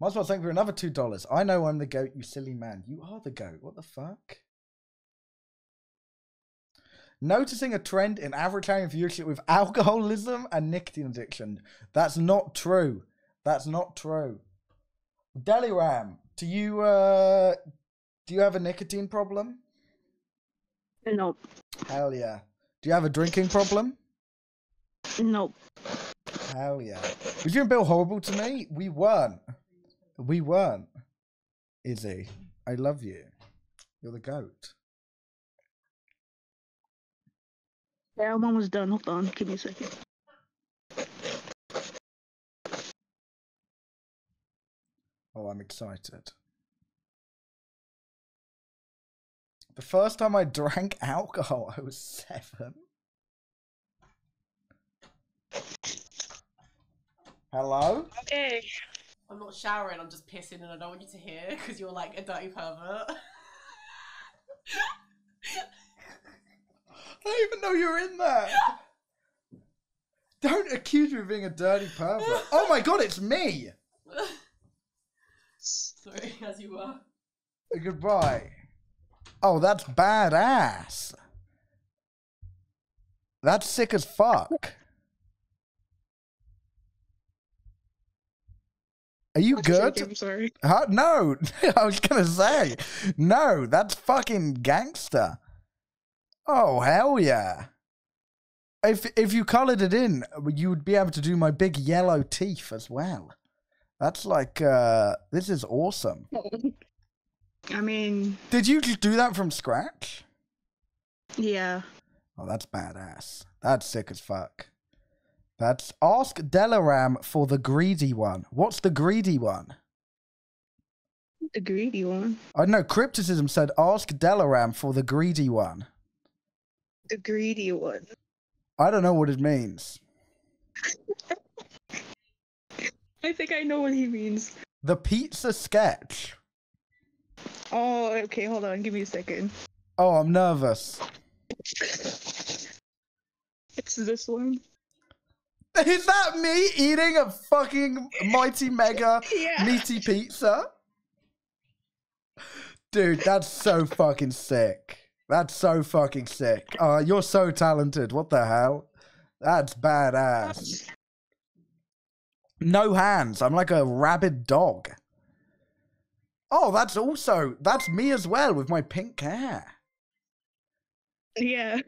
Mars Bars, thank you for another two dollars. I know I'm the goat, you silly man. You are the goat. What the fuck? Noticing a trend in AverageHarry viewership with alcoholism and nicotine addiction. That's not true. That's not true. Deliram, do you uh, do you have a nicotine problem? Nope. Hell yeah. Do you have a drinking problem? Nope. Hell yeah. Was you and Bill horrible to me? We weren't. We weren't. Izzy, I love you. You're the goat. Yeah, I'm almost done. Hold on. Give me a second. Oh, I'm excited. The first time I drank alcohol, I was seven. Hello? Okay. I'm not showering. I'm just pissing and I don't want you to hear because you're like a dirty pervert. I don't even know you're in there. Don't accuse me of being a dirty pervert. Oh my God, it's me. Sorry, as you were. Goodbye. Oh, that's badass. That's sick as fuck. Are you I'm good? Shaking, I'm sorry. Huh? No, I was gonna say. No, that's fucking gangster. Oh, hell yeah. If if you coloured it in, you would be able to do my big yellow teeth as well. That's like, uh, this is awesome. I mean... Did you just do that from scratch? Yeah. Oh, that's badass. That's sick as fuck. That's... Ask Delaram for the greedy one. What's the greedy one? The greedy one? I know, Crypticism said ask Delaram for the greedy one. The greedy one. I don't know what it means. I think I know what he means. The pizza sketch. Oh, okay, hold on. Give me a second. Oh, I'm nervous. It's this one. Is that me eating a fucking mighty mega yeah. meaty pizza? Dude, that's so fucking sick. That's so fucking sick. Uh, you're so talented. What the hell? That's badass. No hands. I'm like a rabid dog. Oh, that's also, that's me as well with my pink hair. Yeah.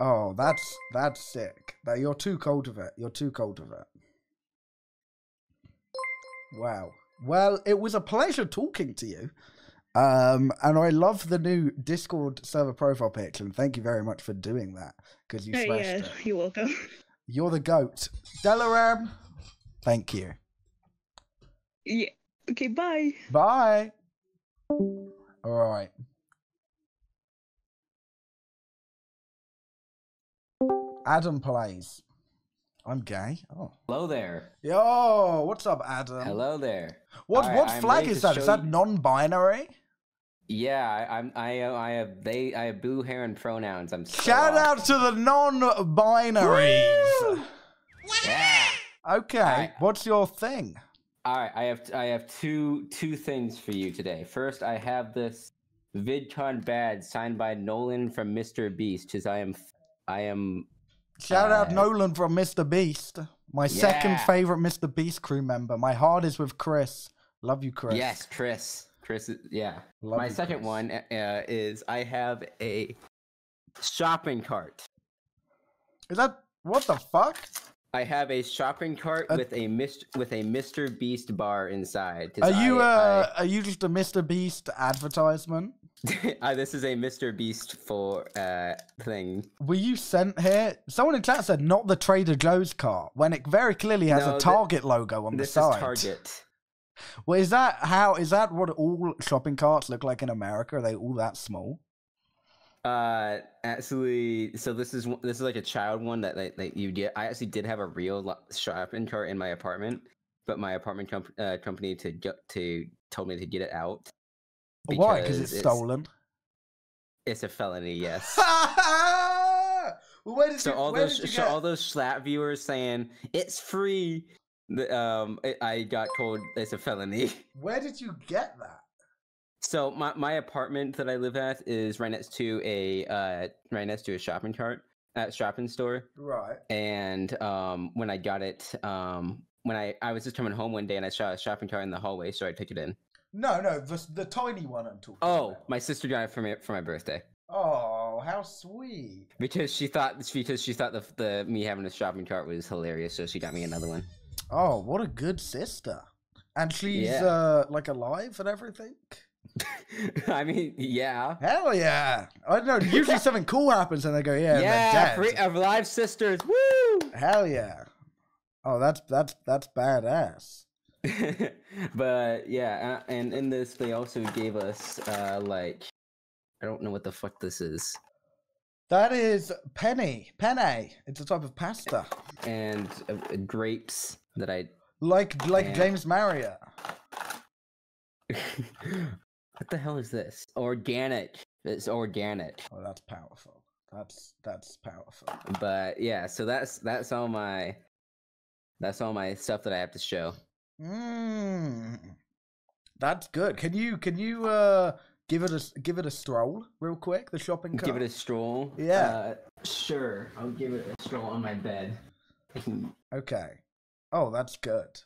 Oh, that's, that's sick. That you're too cold of it. You're too cold of it. Wow. Well, it was a pleasure talking to you. Um, and I love the new Discord server profile picture, and thank you very much for doing that, because you smashed yeah, it. You're welcome. You're the goat. Delaram, thank you. Yeah. Okay, bye. Bye. All right. Adam plays. I'm gay. Oh. Hello there. Yo, what's up, Adam? Hello there. What right, what I'm flag is that? Is that non-binary? Yeah, I, I'm. I I have they. I have blue hair and pronouns. I'm. So Shout awesome. out to the non-binaries. Woo! Yeah. Okay. I, what's your thing? All right, I have I have two two things for you today. First, I have this VidCon badge signed by Nolan from Mister Beast, because I am I am. Shout uh, out Nolan from Mister Beast, my yeah. second favorite Mister Beast crew member. My heart is with Chris. Love you, Chris. Yes, Chris. Chris, is, yeah. Love my you, second Chris. one uh, is I have a shopping cart. Is that what the fuck? I have a shopping cart a, with a mist with a Mister Beast bar inside. Are you I, uh, I, are you just a Mister Beast advertisement? uh, this is a Mister Beast for uh thing. Were you sent here? Someone in chat said not the Trader Joe's cart when it very clearly has no, a Target the, logo on this the side. Is Target. Well, is that how? Is that what all shopping carts look like in America? Are they all that small? Uh, actually, so this is this is like a child one that like, like you get. I actually did have a real shopping cart in my apartment, but my apartment comp uh, company to get to told me to get it out. Because Why? Because it's, it's stolen. It's a felony. Yes. Where did so you, all where those did you so get? all those slap viewers saying it's free. The, um, it, I got told it's a felony. Where did you get that? So my my apartment that I live at is right next to a uh right next to a shopping cart at uh, shopping store. Right. And um when I got it um when I I was just coming home one day and I saw a shopping cart in the hallway, so I took it in. No, no, the the tiny one I'm talking oh, about. Oh, my sister got it for me for my birthday. Oh, how sweet. Because she thought because she thought the the me having a shopping cart was hilarious, so she got me another one. Oh, what a good sister. And she's yeah. uh like alive and everything. I mean, yeah. Hell yeah! I don't know. Usually something cool happens, and they go, "Yeah, yeah, free of live sisters." Woo! Hell yeah! Oh, that's that's that's badass. But yeah, and in this, they also gave us uh, like, I don't know what the fuck this is. That is penne. Penne. It's a type of pasta. And uh, grapes that I like, like and... James Marriott. What the hell is this? Organic. It's organic. Oh, that's powerful. That's that's powerful. But yeah, so that's that's all my that's all my stuff that I have to show. Mm. That's good. Can you can you uh give it a give it a stroll real quick? The shopping cart. Give it a stroll. Yeah. Uh, sure, I'll give it a stroll on my bed. Okay. Oh, that's good.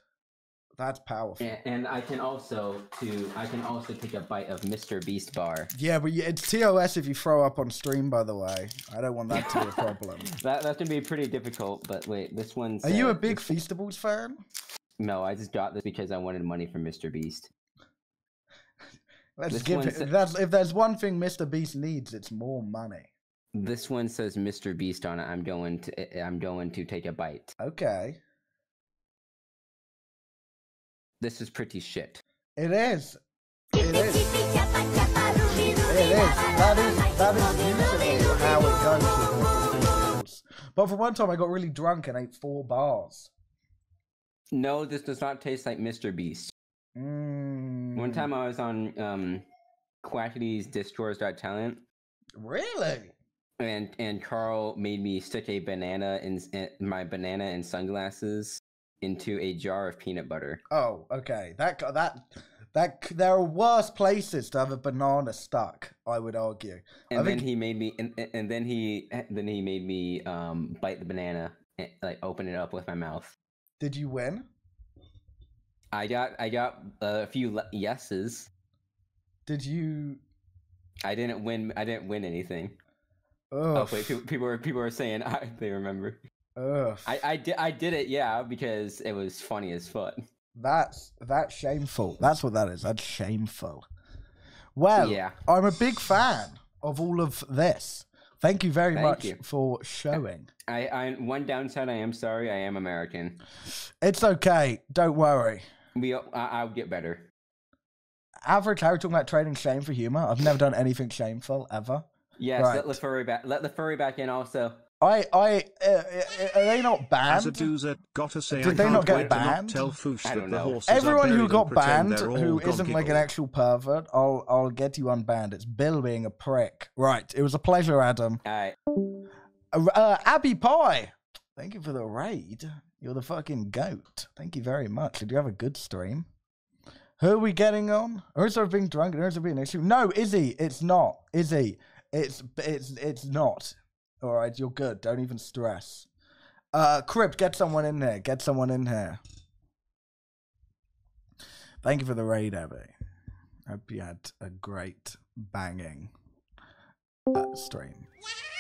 That's powerful. And, and I can also to I can also take a bite of Mister Beast bar. Yeah, but it's T O S if you throw up on stream. By the way, I don't want that to be a problem. that that's gonna be pretty difficult. But wait, this one's. Are uh, you a big Feastables fan? No, I just got this because I wanted money from Mister Beast. Let's this give it. That's if there's one thing Mister Beast needs, it's more money. This one says Mister Beast on it. I'm going to I'm going to take a bite. Okay. This is pretty shit. It is. It is. It is. That is, that is usually how it goes. But for one time, I got really drunk and ate four bars. No, this does not taste like Mister Beast. Mm. One time I was on um, Quackity's Discord dot talent. Really? And and Carl made me stick a banana in, in my banana and sunglasses into a jar of peanut butter. Oh, okay. That that that there are worse places to have a banana stuck, I would argue. And I then think... he made me, and, and then he then he made me um, bite the banana and like open it up with my mouth. Did you win? I got I got a few yeses. Did you? I didn't win. I didn't win anything. Ugh. Oh wait, people are people are saying I, they remember. Ugh. I I did I did it, yeah, because it was funny as fuck. That's that's shameful. That's what that is. That's shameful. Well, yeah. I'm a big fan of all of this. Thank you very Thank much you. for showing. I, I one downside. I am sorry. I am American. It's okay. Don't worry. We I, I'll get better. Average Harry talking about trading shame for humor. I've never done anything shameful ever. Yes, right. Let the furry back. Let the furry back in also. I I uh, uh, are they not banned? Doozer, gotta say, Did I they not get banned? Not I don't know. Everyone who got banned, who isn't like an actual pervert, I'll I'll get you unbanned. It's Bill being a prick. Right. It was a pleasure, Adam. All right. Uh, uh, Abby Pie, thank you for the raid. You're the fucking goat. Thank you very much. Did you have a good stream? Who are we getting on? Is there being drunk? Is there being an issue? No, Izzy, it's not. Izzy, it's it's it's not. All right, you're good. Don't even stress. Uh, Crip, get someone in here. Get someone in here. Thank you for the raid, Abby. Hope you had a great banging uh, stream.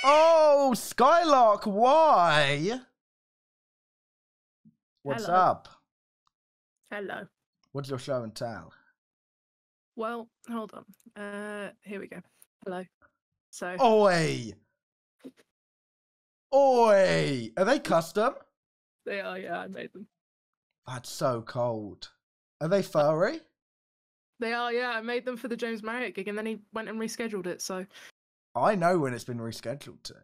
Oh, Skylark, why? What's Hello. up? Hello. What's your show and tell? Well, hold on. Uh, here we go. Hello. So. Oi! Oi! Are they custom? They are, yeah, I made them. That's so cold. Are they furry? They are, yeah, I made them for the James Marriott gig and then he went and rescheduled it, so. I know when it's been rescheduled to.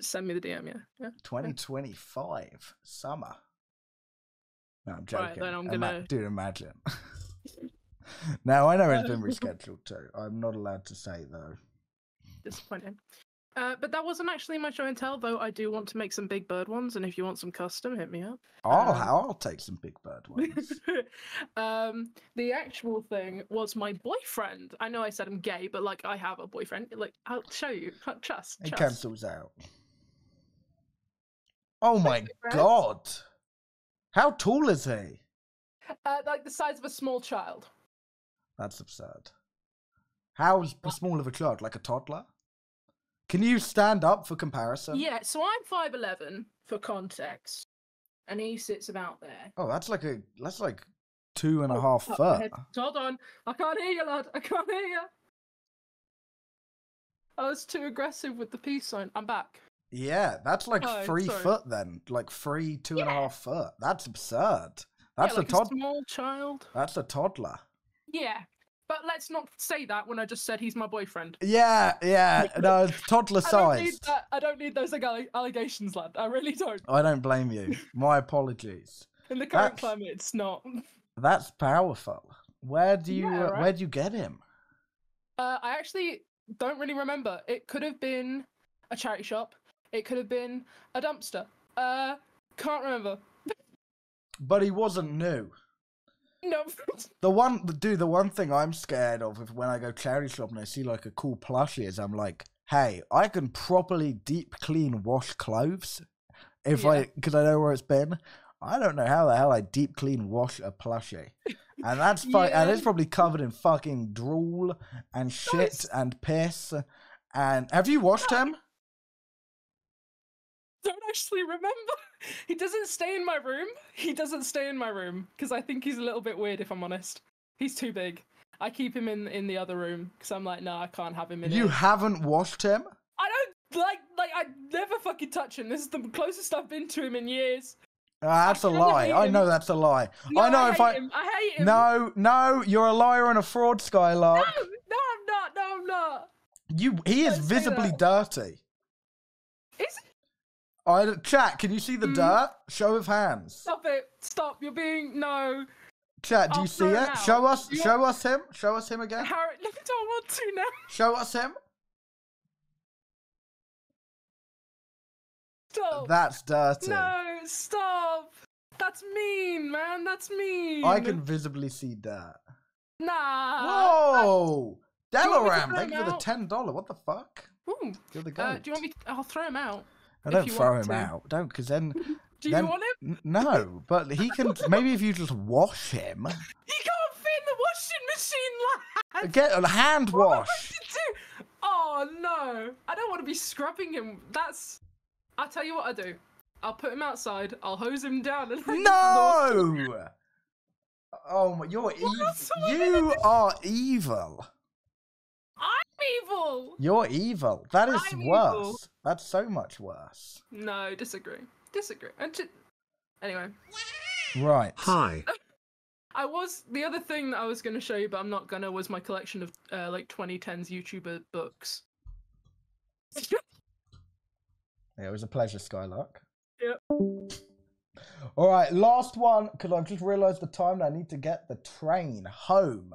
Send me the D M, yeah. yeah. twenty twenty-five, summer. No, I'm joking. Right, then I'm gonna... Ima- dude, imagine. Now, I know it's been rescheduled too. I'm not allowed to say, though. Disappointing. Uh, but that wasn't actually my show and tell, though. I do want to make some big bird ones, and if you want some custom, hit me up. I'll, um, I'll take some big bird ones. um, the actual thing was my boyfriend. I know I said I'm gay, but, like, I have a boyfriend. Like, I'll show you. Trust. It cancels out. Oh, my God. How tall is he? Uh, like the size of a small child. That's absurd. How small of a child? Like a toddler? Can you stand up for comparison? Yeah, so I'm five eleven for context, and he sits about there. Oh, that's like a that's like two and oh, a half foot. Hold on, I can't hear you, lad. I can't hear you. I was too aggressive with the peace sign. I'm back. Yeah, that's like oh, three sorry. foot then, like three, two yeah. and a half foot. That's absurd. That's yeah, like a, tod- a small child. That's a toddler. Yeah, but let's not say that when I just said he's my boyfriend. Yeah, yeah, no, toddler sized. I, I don't need those like, allegations, lad. I really don't. I don't blame you. My apologies. In the current that's, climate, it's not. That's powerful. Where do you yeah, right? Where do you get him? Uh, I actually don't really remember. It could have been a charity shop. It could have been a dumpster. Uh, can't remember. But he wasn't new. No. The one, dude, the one thing I'm scared of if when I go charity shop and I see like a cool plushie is I'm like, hey, I can properly deep clean wash clothes if yeah. I, because I know where it's been. I don't know how the hell I deep clean wash a plushie. And that's fu- yeah. and it's probably covered in fucking drool and shit nice. and piss. And have you washed yeah. him? Don't actually remember. He doesn't stay in my room. He doesn't stay in my room because I think he's a little bit weird. If I'm honest, he's too big. I keep him in in the other room because I'm like, no, nah, I can't have him in. You it. haven't washed him? I don't like like I never fucking touch him. This is the closest I've been to him in years. Ah, that's a lie. I know that's a lie. No, I know I if I. Him. I hate him. No, no, you're a liar and a fraud, Skylark. No, no, I'm not. No, I'm not. You. He is visibly dirty. Is he? I, chat, can you see the mm. dirt? Show of hands. Stop it. Stop. You're being... No. Chat, do oh, you see it? Now. Show us, yeah. show us him. Show us him again. Harry, look, I don't want to now. Show us him. Stop. That's dirty. No, stop. That's mean, man. That's mean. I can visibly see that. Nah. Whoa. I... Delaram, thank you for the ten dollars. What the fuck? Ooh. You're the uh, do you want me to... I'll throw him out. I don't throw him to. out. Don't, because then... Do you then, want him? No, but he can... Maybe if you just wash him. He can't fit in the washing machine, lad. Get a hand wash. What am I supposed to do? Oh, no. I don't want to be scrubbing him. That's... I'll tell you what I do. I'll put him outside. I'll hose him down. And no! Oh, my... You're evil. You are evil. I'm evil. You're evil. That is I'm worse. Evil. That's so much worse. No, disagree. Disagree. And just... Anyway. Right. Hi. I was... The other thing that I was going to show you, but I'm not going to, was my collection of, uh, like, twenty tens YouTuber books. Yeah, it was a pleasure, Skylark. Yep. All right, last one, because I've just realised the time and I need to get the train home.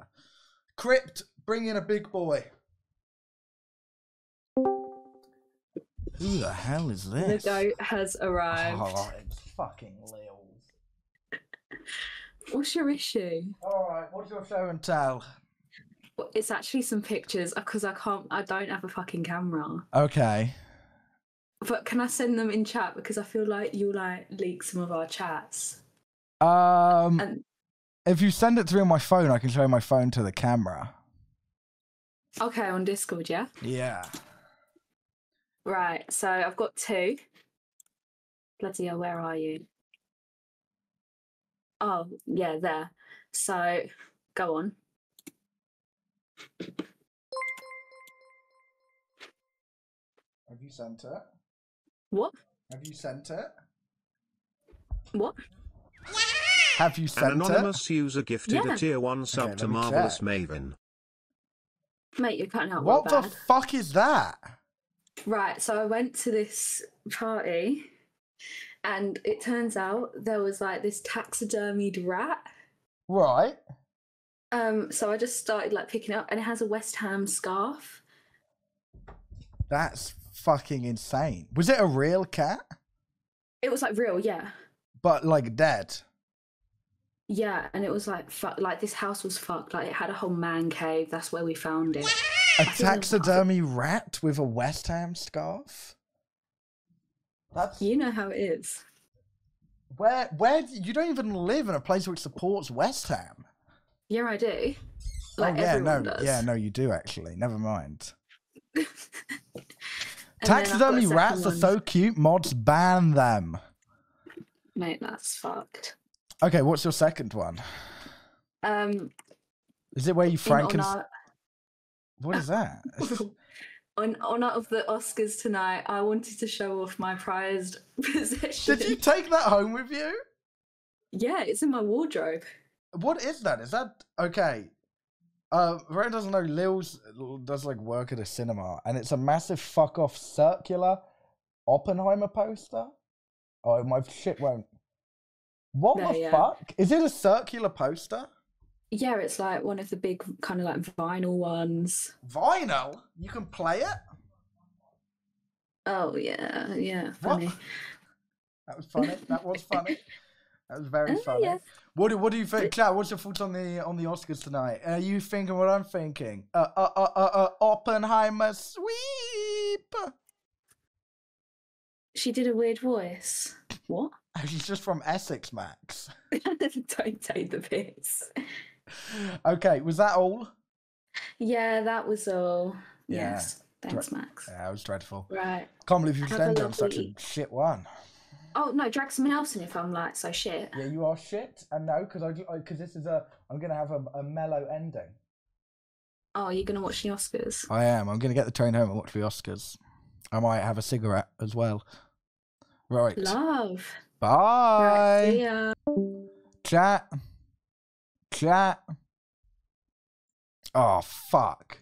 Crypt, bring in a big boy. Who the hell is this? The goat has arrived. Oh, it's fucking Lils. What's your issue? All right, what's your show and tell? Well, it's actually some pictures, because I can't, I don't have a fucking camera. Okay. But can I send them in chat, because I feel like you'll like leak some of our chats. Um, and... if you send it to me on my phone, I can show my phone to the camera. Okay, on Discord, yeah. Yeah. Right, so I've got two. Bloody hell, where are you? Oh, yeah, there. So, go on. Have you sent it? What? Have you sent it? What? Have you sent it? An anonymous it? user gifted yeah. a tier one sub okay, to Marvelous check. Maven. Mate, you're cutting out. What the bad. fuck is that? Right, so I went to this party, and it turns out there was like this taxidermied rat. Right. Um. So I just started like picking it up, and it has a West Ham scarf. That's fucking insane. Was it a real cat? It was like real, yeah. But like dead. Yeah, and it was like fuck. Like this house was fucked. Like it had a whole man cave. That's where we found it. A taxidermy rat with a West Ham scarf. That's you know how it is. Where where you don't even live in a place which supports West Ham. Yeah, I do. Like oh yeah, no, does. yeah, no, you do actually. Never mind. Taxidermy rats one. are so cute. Mods, ban them. Mate, that's fucked. Okay, what's your second one? Um, is it where you Frankenstein? What is that? On honor of the Oscars tonight, I wanted to show off my prized possession. Did you take that home with you? Yeah, it's in my wardrobe. What is that? Is that okay? Uh, Ren doesn't know, Lils does like work at a cinema, and it's a massive fuck off circular Oppenheimer poster. Oh, my shit won't. What no, the yeah. fuck? Is it a circular poster? Yeah, it's like one of the big kind of like vinyl ones. Vinyl? You can play it? Oh, yeah, yeah. Funny. What? That was funny. That was funny. That was very oh, funny. Yes. What do What do you think, Chad? What's your thoughts on the on the Oscars tonight? Are you thinking what I'm thinking? Uh, uh, uh, uh, uh Oppenheimer sweep. She did a weird voice. What? She's just from Essex, Max. Don't take the piss. Okay, was that all? Yeah, that was all. Yeah. Yes, thanks, Dre Max. Yeah, that was dreadful. Right. Can't believe you stand on such a shit one. Oh, no, drag someone else in if I'm like so shit. Yeah, you are shit. And no, because I, because this is a, I'm going to have a, a mellow ending. Oh, you're going to watch the Oscars? I am. I'm going to get the train home and watch the Oscars. I might have a cigarette as well. Right. Love. Bye. Right, see ya. Chat. Chat. Oh, fuck.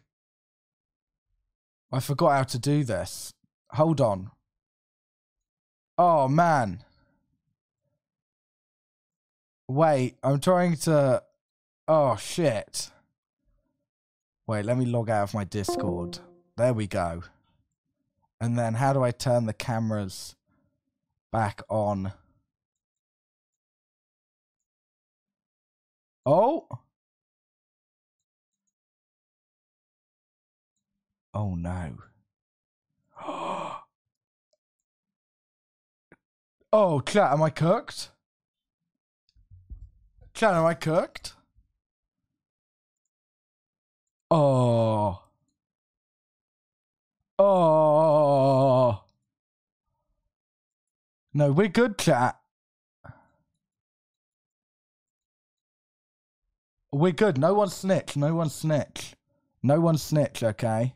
I forgot how to do this. Hold on. Oh, man. Wait, I'm trying to Oh, shit. Wait, let me log out of my Discord. There we go. And then how do I turn the cameras back on? Oh. Oh, no. Oh, chat, am I cooked? Chat, am I cooked? Oh. Oh. No, we're good, chat. We're good. No one snitch. No one snitch. No one snitch, okay?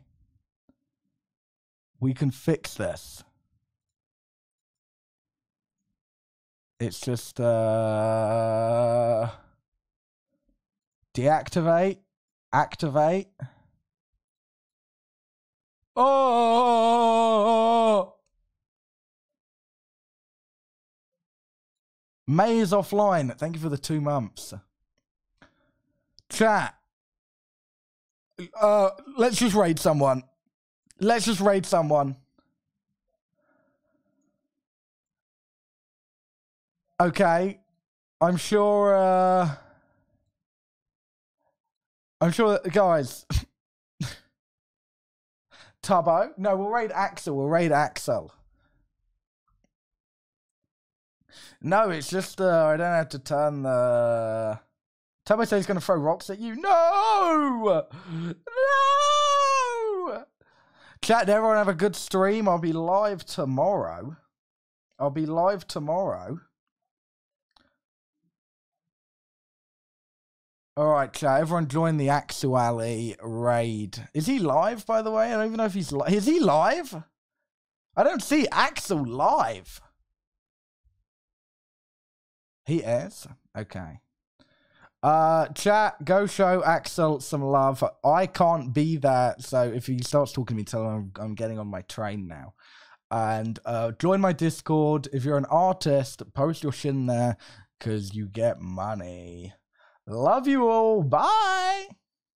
We can fix this. It's just, uh, deactivate, activate. Oh! May is offline. Thank you for the two months. Chat. Uh, let's just raid someone. Let's just raid someone. Okay. I'm sure, uh... I'm sure that, guys... Tubbo? No, we'll raid Axel. We'll raid Axel. No, it's just, uh, I don't have to turn the... Tubbo says he's going to throw rocks at you. No! No! Chat, everyone have a good stream. I'll be live tomorrow. I'll be live tomorrow. All right, chat. Everyone join the Axel Alley raid. Is he live, by the way? I don't even know if he's live. Is he live? I don't see Axel live. He is? Okay. Uh, chat, go show Axel some love. I can't be there, so if he starts talking to me, tell him I'm, I'm getting on my train now. And uh, join my Discord. If you're an artist, post your shit in there, because you get money. Love you all. Bye.